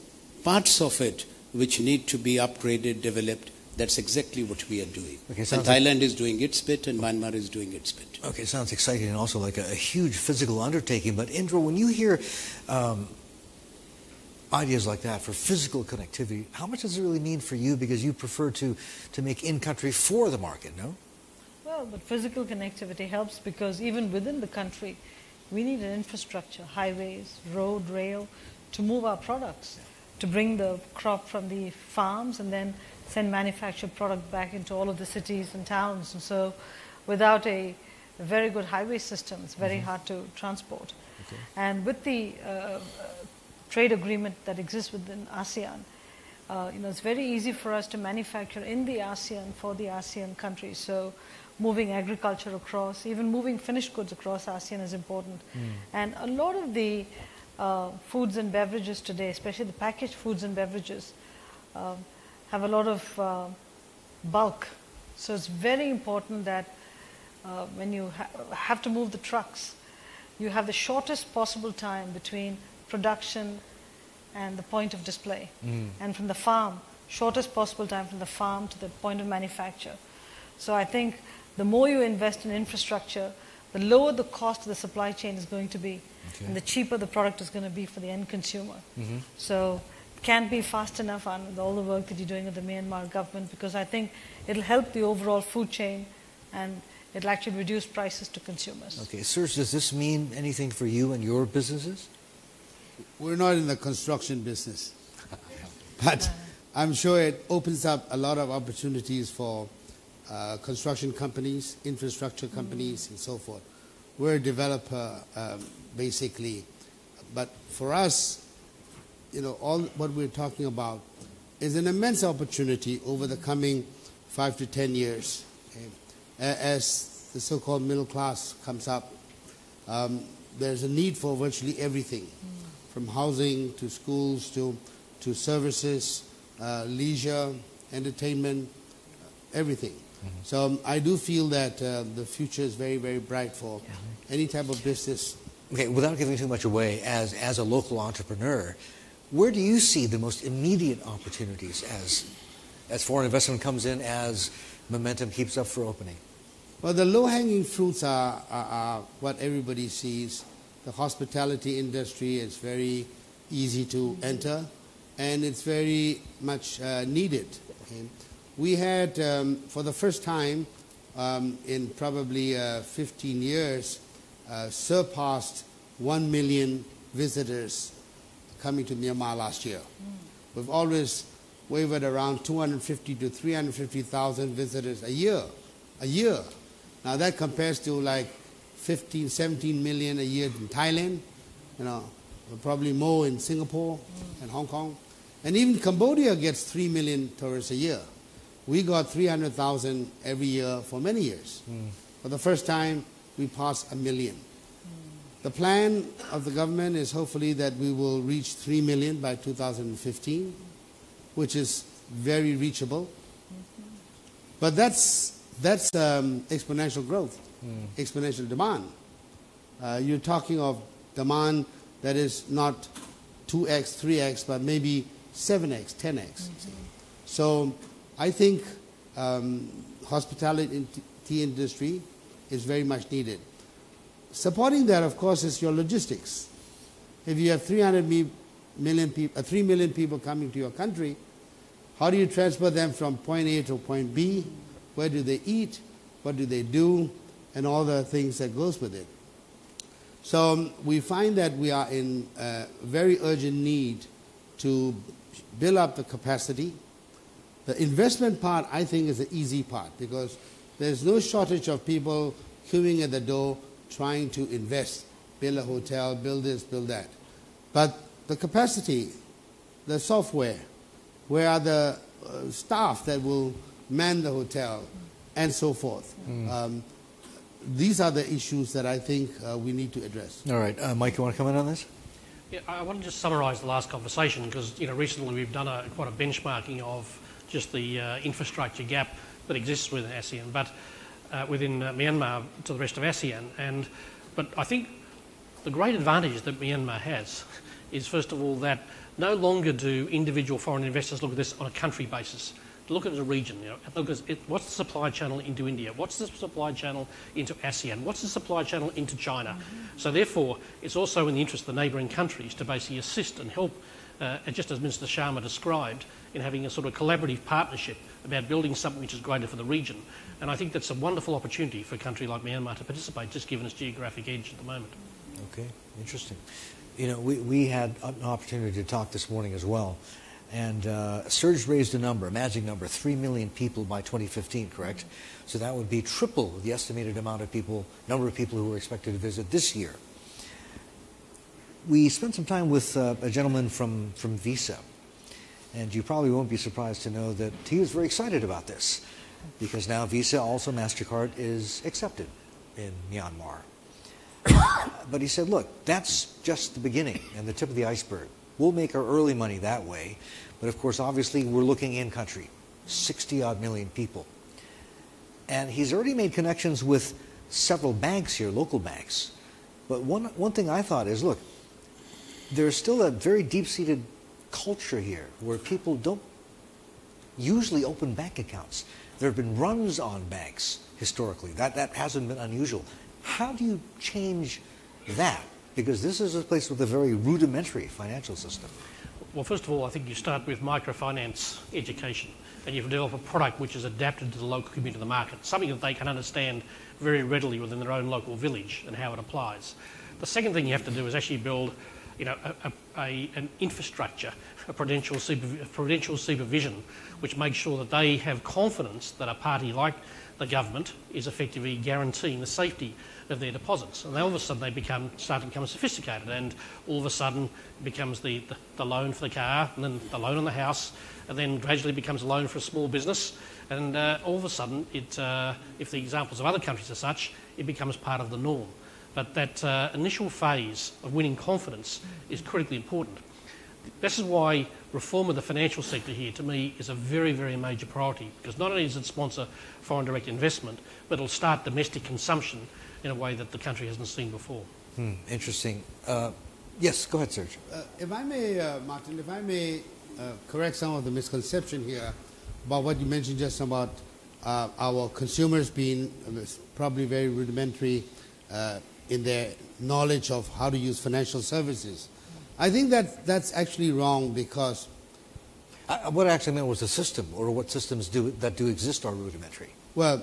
parts of it which need to be upgraded, developed. That's exactly what we are doing. Okay, and Thailand is doing its bit and Myanmar is doing its bit. Okay, sounds exciting and also like a huge physical undertaking. But Indra, when you hear ideas like that for physical connectivity, how much does it really mean for you? Because you prefer to make in-country for the market, no? Well, but physical connectivity helps because even within the country, we need an infrastructure, highways, road, rail, to move our products, to bring the crop from the farms and then send manufactured product back into all of the cities and towns. And so without a very good highway system, it's very hard to transport. Okay. And with the trade agreement that exists within ASEAN, you know, it's very easy for us to manufacture in the ASEAN for the ASEAN countries. So moving agriculture across, even moving finished goods across ASEAN is important. And a lot of the foods and beverages today, especially the packaged foods and beverages, have a lot of bulk. So it's very important that when you have to move the trucks, you have the shortest possible time between production and the point of display. And from the farm, shortest possible time from the farm to the point of manufacture. So I think the more you invest in infrastructure, the lower the cost of the supply chain is going to be. Okay. And the cheaper the product is going to be for the end consumer. So can't be fast enough on all the work that you're doing with the Myanmar government, because I think it'll help the overall food chain and it'll actually reduce prices to consumers. Okay, Serge, does this mean anything for you and your businesses? We're not in the construction business, but I'm sure it opens up a lot of opportunities for construction companies, infrastructure companies, and so forth. We're a developer, basically, but for us, you know, all what we're talking about is an immense opportunity over the coming 5 to 10 years, as the so-called middle class comes up, there's a need for virtually everything, from housing to schools to services, leisure, entertainment, everything. So I do feel that the future is very, very bright for any type of business. Okay, without giving too much away, as a local entrepreneur, where do you see the most immediate opportunities as foreign investment comes in, as momentum keeps up for opening? Well, the low-hanging fruits are what everybody sees. The hospitality industry is very easy to enter, and it's very much needed. Okay. We had, for the first time in probably 15 years, surpassed 1 million visitors coming to Myanmar last year. We've always wavered around 250 to 350,000 visitors a year. Now that compares to like 15, 17 million a year in Thailand, you know, probably more in Singapore and Hong Kong. And even Cambodia gets 3 million tourists a year. We got 300,000 every year for many years. For the first time, we passed 1 million. The plan of the government is hopefully that we will reach 3 million by 2015, which is very reachable. But that's exponential growth, exponential demand. You're talking of demand that is not 2x, 3x, but maybe 7x, 10x. So I think hospitality industry is very much needed. Supporting that, of course, is your logistics. If you have 3 million people coming to your country, how do you transfer them from point A to point B? Where do they eat? What do they do? And all the things that goes with it. So we find that we are in a very urgent need to build up the capacity. The investment part, I think, is the easy part, because there's no shortage of people queuing at the door trying to invest, build a hotel, build this, build that. But the capacity, the software, where are the staff that will man the hotel, and so forth. These are the issues that I think we need to address. All right. Mike, you want to comment on this? Yeah, I want to just summarise the last conversation, because recently we've done quite a benchmarking of just the infrastructure gap that exists within ASEAN, but within Myanmar to the rest of ASEAN. But I think the great advantage that Myanmar has is, first of all, that no longer do individual foreign investors look at this on a country basis. Look at the region, look at what's the supply channel into India, what's the supply channel into ASEAN, what's the supply channel into China. So therefore, it's also in the interest of the neighbouring countries to basically assist and help, just as Minister Sharma described, in having a sort of collaborative partnership about building something which is greater for the region. And I think that's a wonderful opportunity for a country like Myanmar to participate, just given its geographic edge at the moment. Okay, interesting. You know, we had an opportunity to talk this morning as well. And Serge raised a number, a magic number, 3 million people by 2015, correct? So that would be triple the estimated amount of people, number of people who are expected to visit this year. We spent some time with a gentleman from Visa, and you probably won't be surprised to know that he was very excited about this, because now Visa, also MasterCard, is accepted in Myanmar. But he said, look, that's just the beginning and the tip of the iceberg. We'll make our early money that way, but of course, obviously, we're looking in country, 60-odd million people. And he's already made connections with several banks here, local banks. But one thing I thought is, look, there's still a very deep-seated culture here where people don't usually open bank accounts. There have been runs on banks historically. That hasn't been unusual. How do you change that? Because this is a place with a very rudimentary financial system. Well, first of all, I think you start with microfinance education, and you develop a product which is adapted to the local community of the market, something that they can understand very readily within their own local village and how it applies. The second thing you have to do is actually build an infrastructure, a prudential supervision, which makes sure that they have confidence that a party like the government is effectively guaranteeing the safety of their deposits. And all of a sudden they start to become sophisticated, and all of a sudden it becomes the loan for the car, and then the loan on the house, and then gradually becomes a loan for a small business. And all of a sudden, if the examples of other countries are such, it becomes part of the norm. But that initial phase of winning confidence is critically important. This is why reform of the financial sector here, to me, is a very, very major priority, because not only does it sponsor foreign direct investment, but it'll start domestic consumption in a way that the country hasn't seen before. Interesting. Yes, go ahead, Serge. If I may, Martin, if I may correct some of the misconception here about what you mentioned just about our consumers being probably very rudimentary in their knowledge of how to use financial services. I think that that's actually wrong, because what I actually meant was the system, or what systems do exist are rudimentary. Well,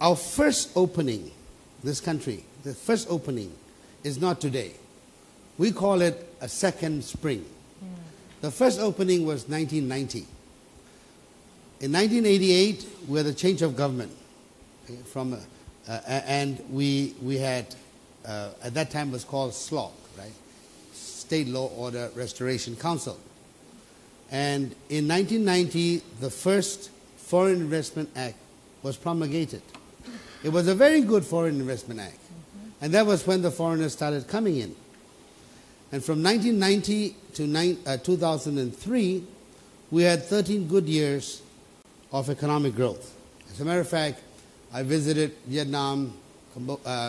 our first opening, this country, the first opening is not today. We call it a second spring. Yeah. The first opening was 1990. In 1988, we had a change of government, okay, from and we had at that time was called SLOC, right? State Law Order Restoration Council. And in 1990, the first Foreign Investment Act was promulgated. It was a very good Foreign Investment Act. And that was when the foreigners started coming in. And from 1990 to 2003, we had 13 good years of economic growth. As a matter of fact, I visited Vietnam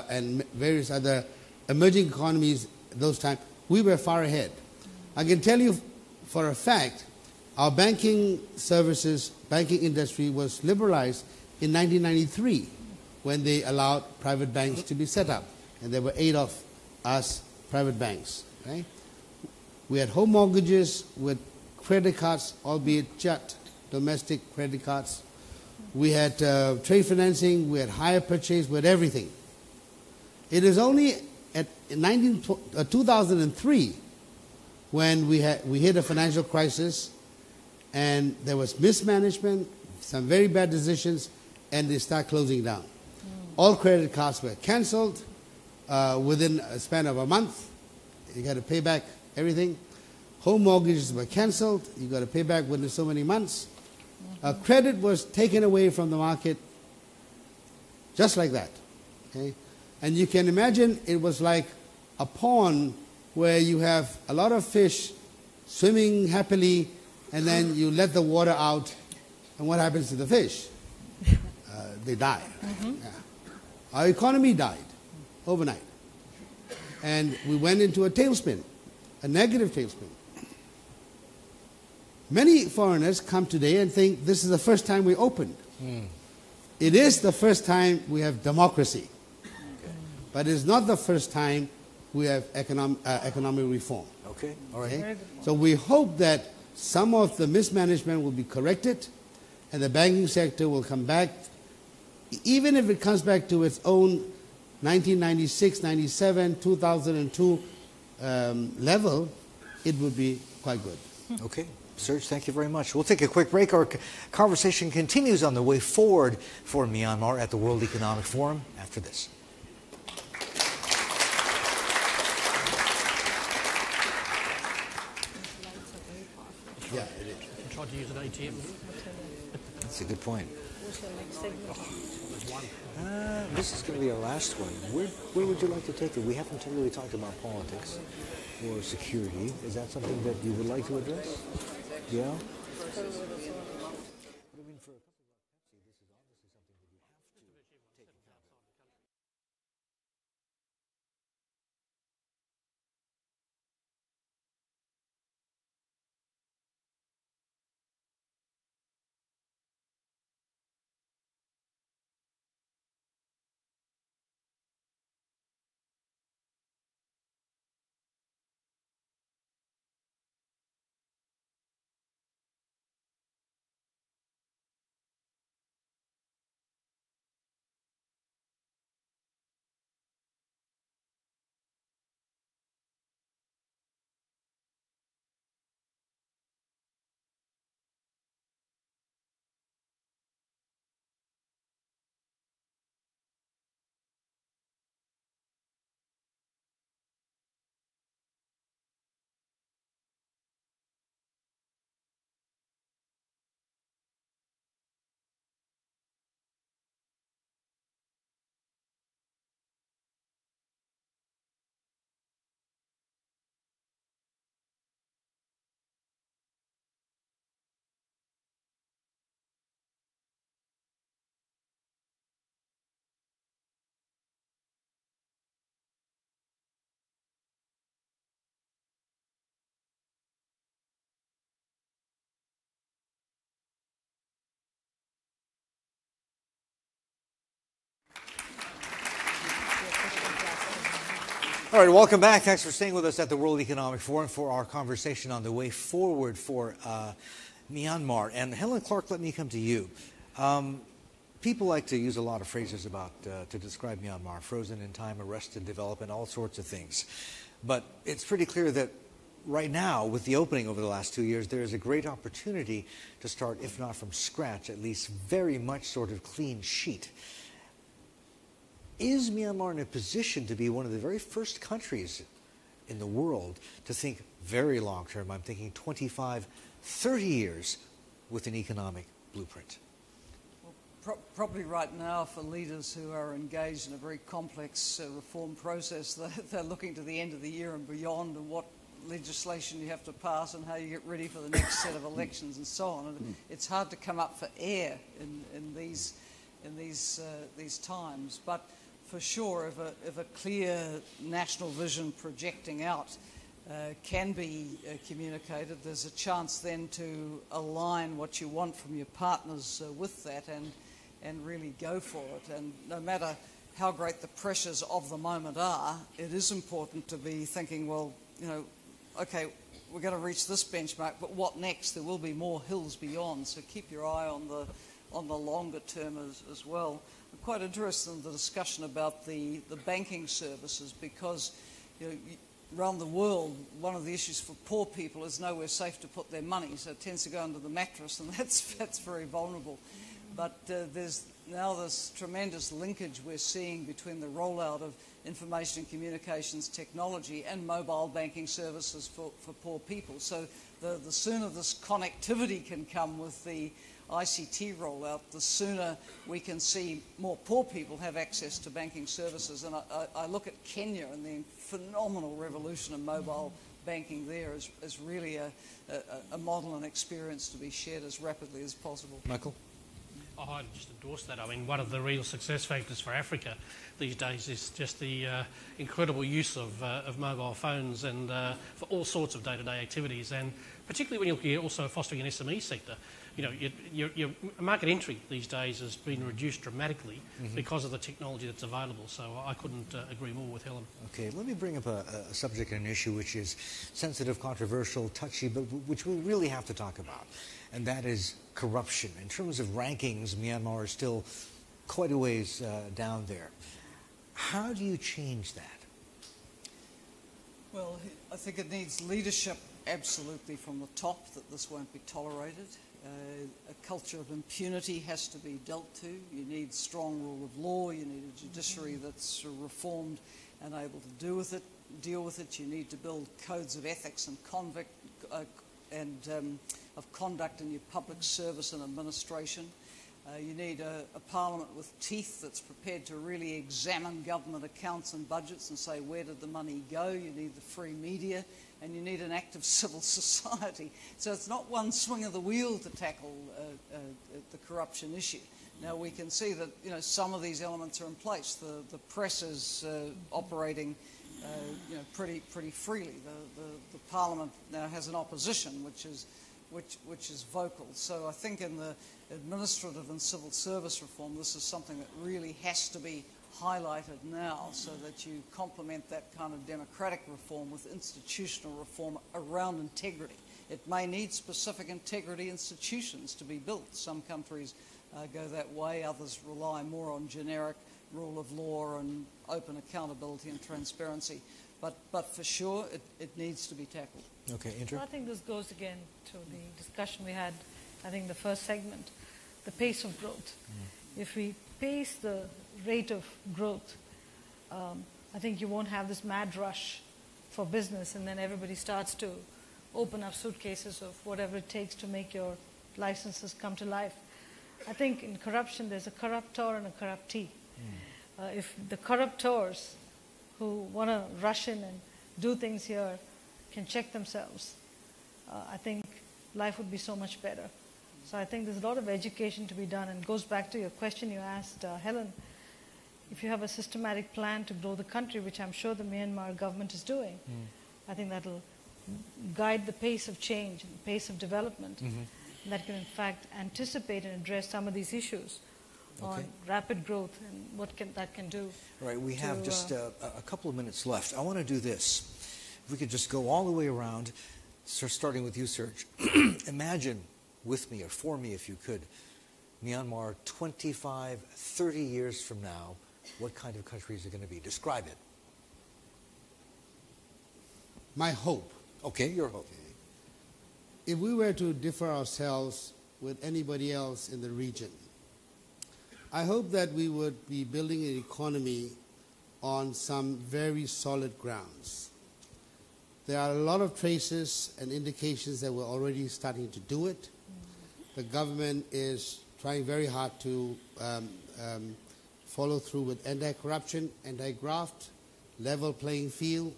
and various other emerging economies those times. We were far ahead. I can tell you for a fact, our banking services, banking industry was liberalized in 1993 when they allowed private banks to be set up. And there were 8 of us private banks. Right? We had home mortgages with credit cards, albeit just domestic credit cards. We had trade financing, we had hire purchase, we had everything. It is only in 2003, when we hit a financial crisis, and there was mismanagement, some very bad decisions, and they start closing down. All credit cards were cancelled within a span of a month. You got to pay back everything. Home mortgages were cancelled. You got to pay back within so many months. Credit was taken away from the market, just like that. Okay? And you can imagine it was like a pond where you have a lot of fish swimming happily, and then you let the water out, and what happens to the fish? They die. Yeah. Our economy died overnight. And we went into a tailspin, a negative tailspin. Many foreigners come today and think this is the first time we opened. It is the first time we have democracy. But it's not the first time we have economic reform. Okay. All right. So we hope that some of the mismanagement will be corrected and the banking sector will come back, even if it comes back to its own 1996, 97, 2002 level, it would be quite good. Okay. Serge, thank you very much. We'll take a quick break. Our conversation continues on the way forward for Myanmar at the World Economic Forum after this. Yeah, it is. I tried to use an ATM. That's a good point. This is going to be our last one. Where would you like to take it? We haven't really talked about politics or security. Is that something that you would like to address? Yeah? All right, welcome back. Thanks for staying with us at the World Economic Forum for our conversation on the way forward for Myanmar. And Helen Clark, let me come to you. People like to use a lot of phrases about to describe Myanmar: frozen in time, arrested development, all sorts of things. But it's pretty clear that right now, with the opening over the last 2 years, there is a great opportunity to start, if not from scratch, at least very much sort of clean sheet. Is Myanmar in a position to be one of the very first countries in the world to think very long term? I'm thinking 25, 30 years with an economic blueprint. Well, probably right now for leaders who are engaged in a very complex reform process, they're looking to the end of the year and beyond, and what legislation you have to pass and how you get ready for the next set of elections and so on. And it's hard to come up for air in these times. But for sure, if a clear national vision projecting out can be communicated, there's a chance then to align what you want from your partners with that and really go for it. And no matter how great the pressures of the moment are, it is important to be thinking, well, you know, okay, we're going to reach this benchmark, but what next? There will be more hills beyond, so keep your eye on the longer term as well. I'm quite interested in the discussion about the banking services, because you know, around the world, one of the issues for poor people is nowhere safe to put their money, so it tends to go under the mattress, and that's very vulnerable. But there's now this tremendous linkage we're seeing between the rollout of information and communications technology and mobile banking services for poor people. So the sooner this connectivity can come with the ICT rollout, the sooner we can see more poor people have access to banking services. And I look at Kenya and the phenomenal revolution in mobile banking there as really a model and experience to be shared as rapidly as possible. Michael? Oh, I'd just endorse that. I mean, one of the real success factors for Africa these days is just the incredible use of mobile phones and for all sorts of day-to-day activities, and particularly when you're looking at also fostering an SME sector. You know, your market entry these days has been reduced dramatically because of the technology that's available. So I couldn't agree more with Helen. Okay, let me bring up a subject and an issue which is sensitive, controversial, touchy, but which we really have to talk about, and that is corruption. In terms of rankings, Myanmar is still quite a ways down there. How do you change that? Well, I think it needs leadership absolutely from the top, that this won't be tolerated. A culture of impunity has to be dealt to. You need strong rule of law. You need a judiciary that's reformed and able to deal with it. You need to build codes of ethics and conduct in your public service and administration. You need a parliament with teeth that's prepared to really examine government accounts and budgets and say, where did the money go? You need the free media, and you need an active civil society. So it's not one swing of the wheel to tackle the corruption issue. Now, we can see that, you know, some of these elements are in place. The press is operating you know, pretty freely. The parliament now has an opposition which is vocal. So I think in the administrative and civil service reform, this is something that really has to be highlighted now, so that you complement that kind of democratic reform with institutional reform around integrity. It may need specific integrity institutions to be built. Some countries go that way, others rely more on generic rule of law and open accountability and transparency. But for sure, it needs to be tackled. Okay, Andrew? Well, I think this goes again to the discussion we had, I think the first segment, the pace of growth. Mm. If we pace the rate of growth, I think you won't have this mad rush for business, and then everybody starts to open up suitcases of whatever it takes to make your licenses come to life. I think in corruption, there's a corruptor and a corruptee. Mm. If the corruptors who want to rush in and do things here can check themselves, I think life would be so much better. So I think there's a lot of education to be done, and goes back to your question you asked, Helen. If you have a systematic plan to grow the country, which I'm sure the Myanmar government is doing, I think that'll guide the pace of change and the pace of development that can in fact anticipate and address some of these issues on rapid growth and what can, that can do. All right, we have just a couple of minutes left. I want to do this. If we could just go all the way around, starting with you, Serge. Imagine with me, or for me if you could, Myanmar 25, 30 years from now, what kind of country is it going to be? Describe it. My hope. Okay, your hope. If we were to differ ourselves with anybody else in the region, I hope that we would be building an economy on some very solid grounds. There are a lot of traces and indications that we're already starting to do it. The government is trying very hard to follow through with anti-corruption, anti-graft, level playing field,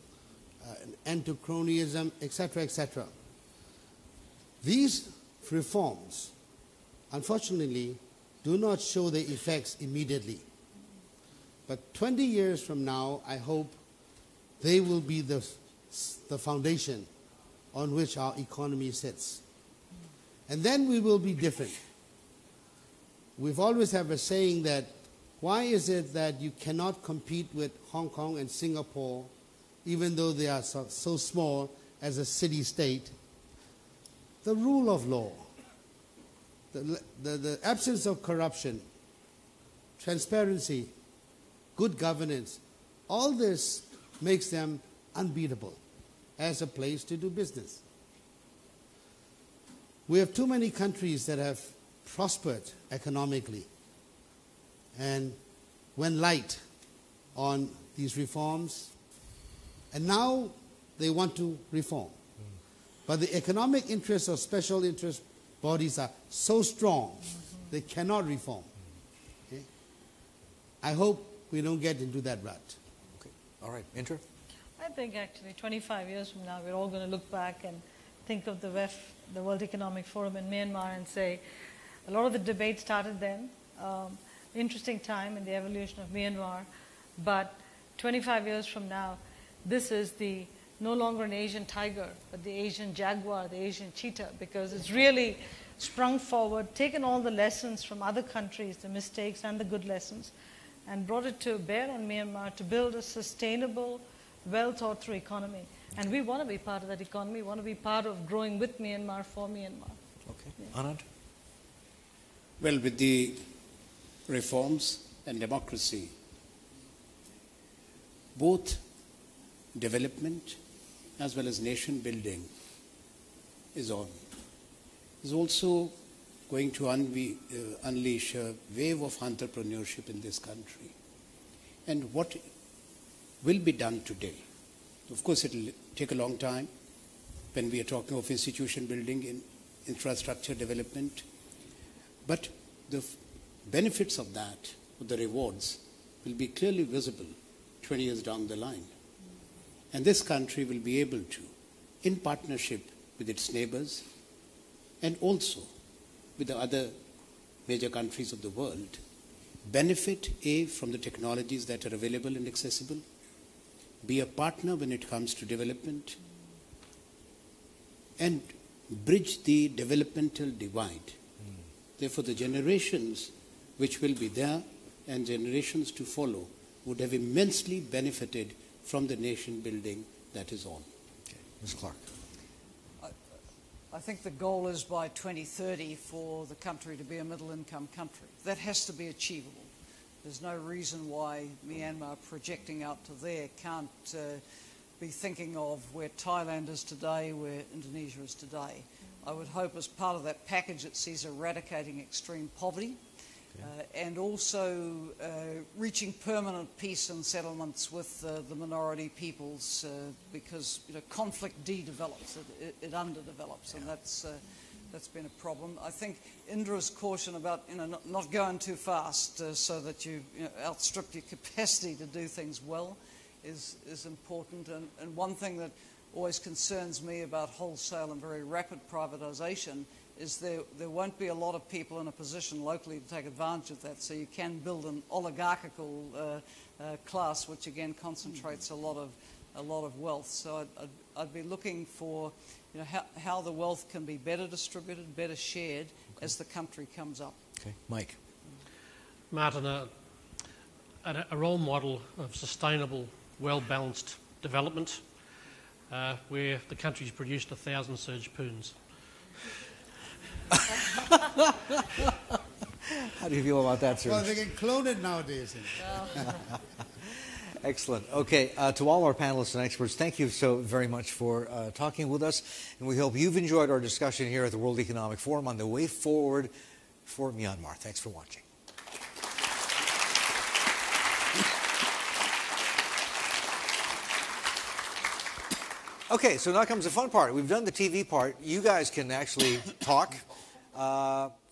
an end to cronyism, etc., etc. These reforms, unfortunately, do not show the effects immediately. But 20 years from now, I hope they will be the foundation on which our economy sits. And then we will be different. We've always have a saying that, why is it that you cannot compete with Hong Kong and Singapore, even though they are so small as a city-state? The rule of law, the absence of corruption, transparency, good governance, all this makes them unbeatable as a place to do business. We have too many countries that have prospered economically. And went light on these reforms, and now they want to reform. But the economic interests or special interest bodies are so strong, they cannot reform. Okay? I hope we don't get into that rut. Okay. All right, Indra? I think actually 25 years from now, we're all going to look back and think of the WEF, the World Economic Forum in Myanmar, and say a lot of the debate started then. Interesting time in the evolution of Myanmar, but 25 years from now, this is the no longer an Asian tiger, but the Asian jaguar, the Asian cheetah, because it's really sprung forward, taken all the lessons from other countries, the mistakes and the good lessons, and brought it to bear on Myanmar to build a sustainable, well-thought-through economy. And we want to be part of that economy, we want to be part of growing with Myanmar, for Myanmar. Okay. Yeah. Anand? Well, with the reforms and democracy, both development as well as nation building is on. Is also going to unleash a wave of entrepreneurship in this country. And what will be done today? Of course, it will take a long time when we are talking of institution building and infrastructure development, but the benefits of that, the rewards, will be clearly visible 20 years down the line. And this country will be able to, in partnership with its neighbors and also with the other major countries of the world, benefit A, from the technologies that are available and accessible, be a partner when it comes to development, and bridge the developmental divide. Therefore, the generations which will be there and generations to follow would have immensely benefited from the nation building that is on. Okay. Ms. Clark. I think the goal is by 2030 for the country to be a middle-income country. That has to be achievable. There's no reason why Myanmar projecting out to there can't be thinking of where Thailand is today, where Indonesia is today. I would hope as part of that package it sees eradicating extreme poverty, and also reaching permanent peace and settlements with the minority peoples, because conflict develops, it underdevelops, and that's been a problem. I think Indra's caution about not going too fast so that you, outstrip your capacity to do things well is important. And one thing that always concerns me about wholesale and very rapid privatization is there won't be a lot of people in a position locally to take advantage of that, so you can build an oligarchical class, which again concentrates a lot of wealth. So I'd be looking for how the wealth can be better distributed, better shared as the country comes up. Okay, Mike. Martin, a role model of sustainable, well-balanced development where the country's produced 1,000 Serge Puns. How do you feel about that, Serge? Well, they get cloned nowadays. Excellent. Okay, to all our panelists and experts, thank you so very much for talking with us, and we hope you've enjoyed our discussion here at the World Economic Forum on the way forward for Myanmar. Thanks for watching. Okay, so now comes the fun part. We've done the TV part. You guys can actually talk.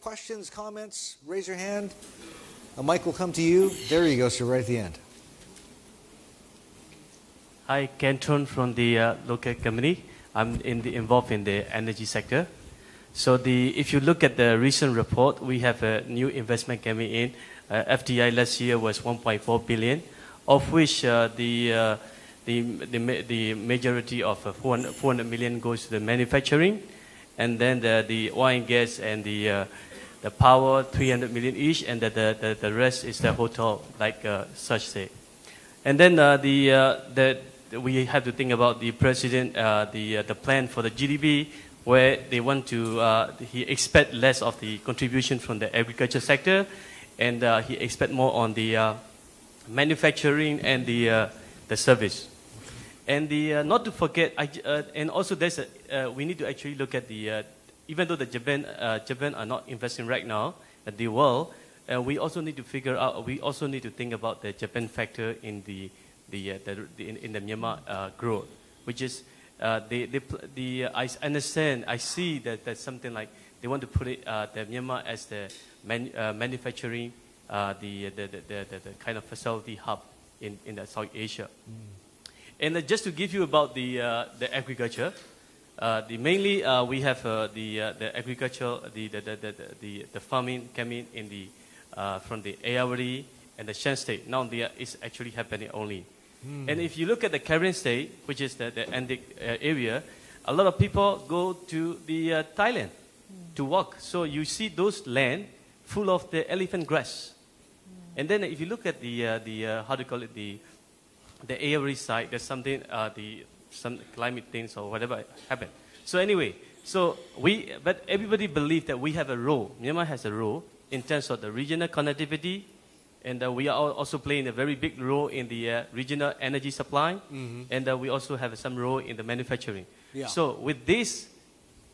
Questions, comments, raise your hand. A mic will come to you. There you go, sir, right at the end. Hi, Kenton from the local company. I'm involved in the energy sector. So if you look at the recent report, we have a new investment coming in. FDI last year was 1.4 billion, of which the majority of 400 million goes to the manufacturing, and then the oil and gas and the power 300 million each, and the rest is the hotel, like such say. And then we have to think about the president the plan for the GDP, where they want to he expect less of the contribution from the agriculture sector, and he expect more on the manufacturing and the service. And not to forget, and also there's a, we need to actually look at the, even though the Japan are not investing right now at the world, we also need to figure out, we also need to think about the Japan factor in the Myanmar growth, which is, I understand, I see that that's something like, they want to put it, the Myanmar as the manufacturing, the kind of facility hub in the South Asia. Mm. And just to give you about the agriculture, mainly we have the agriculture, the farming coming in from the Ayeyarwady and the Shan State. Now there is actually happening only. Mm. And if you look at the Karen State, which is the Andic area, a lot of people go to the Thailand to walk. So you see those land full of the elephant grass. Mm. And then if you look at how do you call it, the Ayeyarwady side, there's something, some climate things or whatever happened. So anyway, but everybody believed that we have a role, Myanmar has a role in terms of the regional connectivity, and we are also playing a very big role in the regional energy supply, mm-hmm. and we also have some role in the manufacturing. Yeah. So with this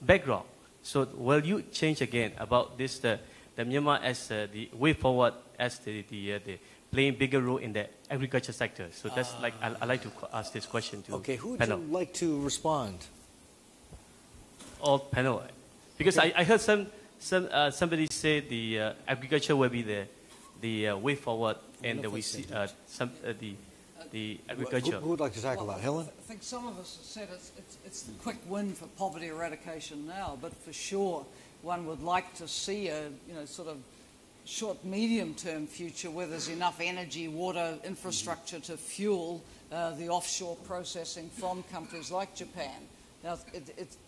background, so will you change again about this, the Myanmar as the way forward as the playing bigger role in the agriculture sector? So that's like, I like to ask this question to okay, who would panel. You like to respond? All panel. Because okay. I heard somebody say the agriculture will be the way forward, and we see the agriculture. Who would like to tackle that? Helen? I think some of us have said it's the quick win for poverty eradication now, but for sure one would like to see a sort of short, medium-term future where there's enough energy, water, infrastructure to fuel the offshore processing from countries like Japan. Now,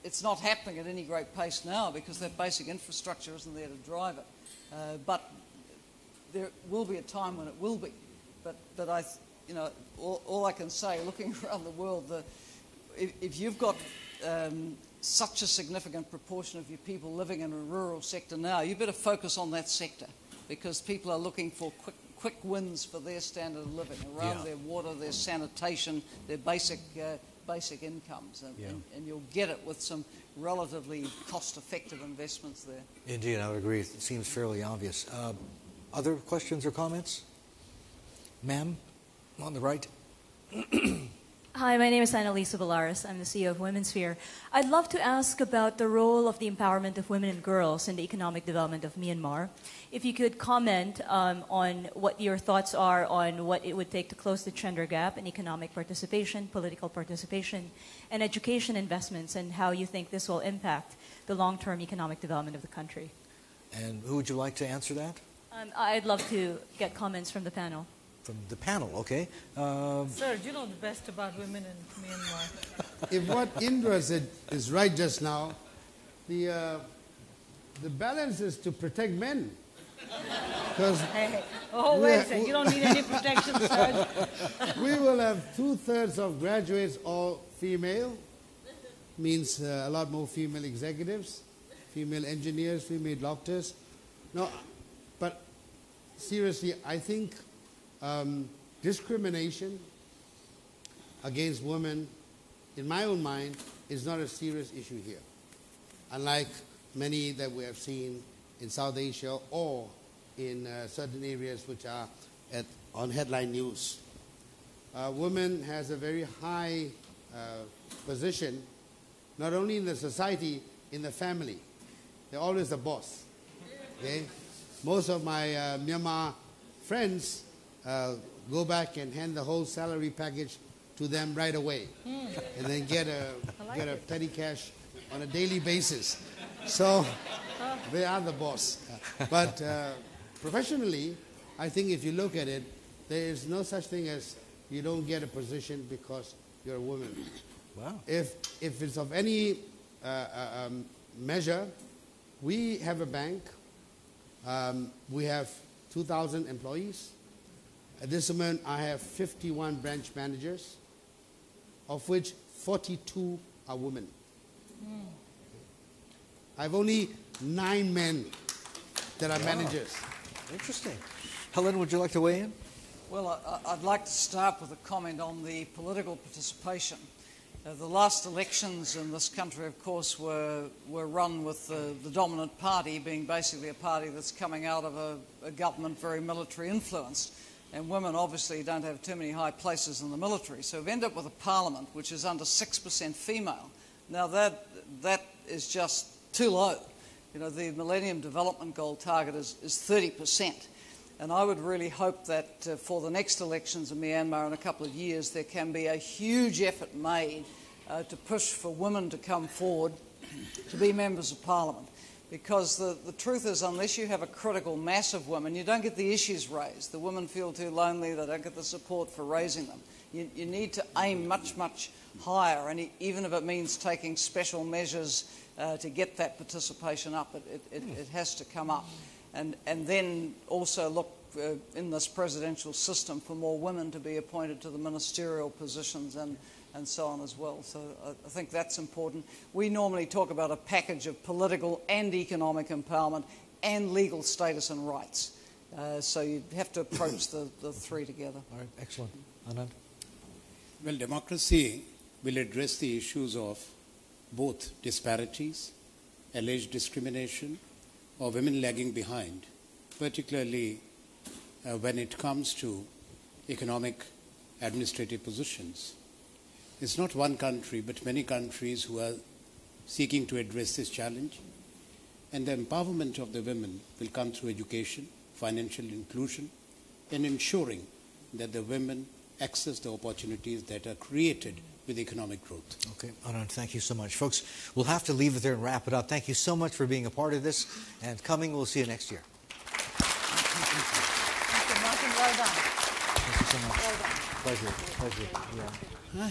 it's not happening at any great pace now because that basic infrastructure isn't there to drive it. But there will be a time when it will be. But I, all I can say, looking around the world, if you've got such a significant proportion of your people living in a rural sector now, you better focus on that sector, because people are looking for quick wins for their standard of living around yeah. their water, their sanitation, their basic incomes, and, yeah. and you'll get it with some relatively cost-effective investments there. Indeed, I would agree. It seems fairly obvious. Other questions or comments? Ma'am, on the right. Hi, my name is Annalisa Valaris. I'm the CEO of Women's Sphere. I'd love to ask about the role of the empowerment of women and girls in the economic development of Myanmar. If you could comment on what your thoughts are on what it would take to close the gender gap in economic participation, political participation, and education investments, and how you think this will impact the long-term economic development of the country. And who would you like to answer that? I'd love to get comments from the panel. From the panel, okay. Serge, you know the best about women in Myanmar. If what Indra said is right just now, the balance is to protect men. Hey, oh, wait a second. You don't need any protection, Serge. We will have 2/3 of graduates all female, means a lot more female executives, female engineers, female doctors. No, but seriously, I think discrimination against women, in my own mind, is not a serious issue here, unlike many that we have seen in South Asia or in certain areas which are on headline news. Women has a very high position, not only in the society, in the family. They're always the boss. Okay? Most of my Myanmar friends go back and hand the whole salary package to them right away, and then get a petty cash on a daily basis. So they are the boss. But professionally, I think if you look at it, there is no such thing as you don't get a position because you're a woman. Wow. If it's of any measure, we have a bank. We have 2,000 employees. At this moment, I have 51 branch managers, of which 42 are women. Mm. I have only 9 men that are managers. Interesting. Helen, would you like to weigh in? Well, I'd like to start with a comment on the political participation. The last elections in this country, of course, were run with the dominant party being basically a party that's coming out of a government very military influenced. And women obviously don't have too many high places in the military. So we've ended up with a parliament which is under 6% female. Now that is just too low. You know, the Millennium Development Goal target is 30%. And I would really hope that for the next elections in Myanmar in a couple of years, there can be a huge effort made to push for women to come forward to be members of parliament. Because the truth is, unless you have a critical mass of women, you don't get the issues raised. The women feel too lonely, they don't get the support for raising them. You need to aim much, much higher, and even if it means taking special measures to get that participation up, it has to come up. And then also look in this presidential system for more women to be appointed to the ministerial positions and so on as well. So I think that's important. We normally talk about a package of political and economic empowerment and legal status and rights. So you have to approach the three together. All right, excellent. Anand? Well, democracy will address the issues of both disparities, alleged discrimination, or women lagging behind, particularly when it comes to economic administrative positions. It's not one country, but many countries who are seeking to address this challenge. And the empowerment of the women will come through education, financial inclusion, and ensuring that the women access the opportunities that are created with economic growth. Okay, Anand, thank you so much. Folks, we'll have to leave it there and wrap it up. Thank you so much for being a part of this, and coming, we'll see you next year. Thank you, Martin. Well done. Thank you so much. Well done. Pleasure. Pleasure. Yeah.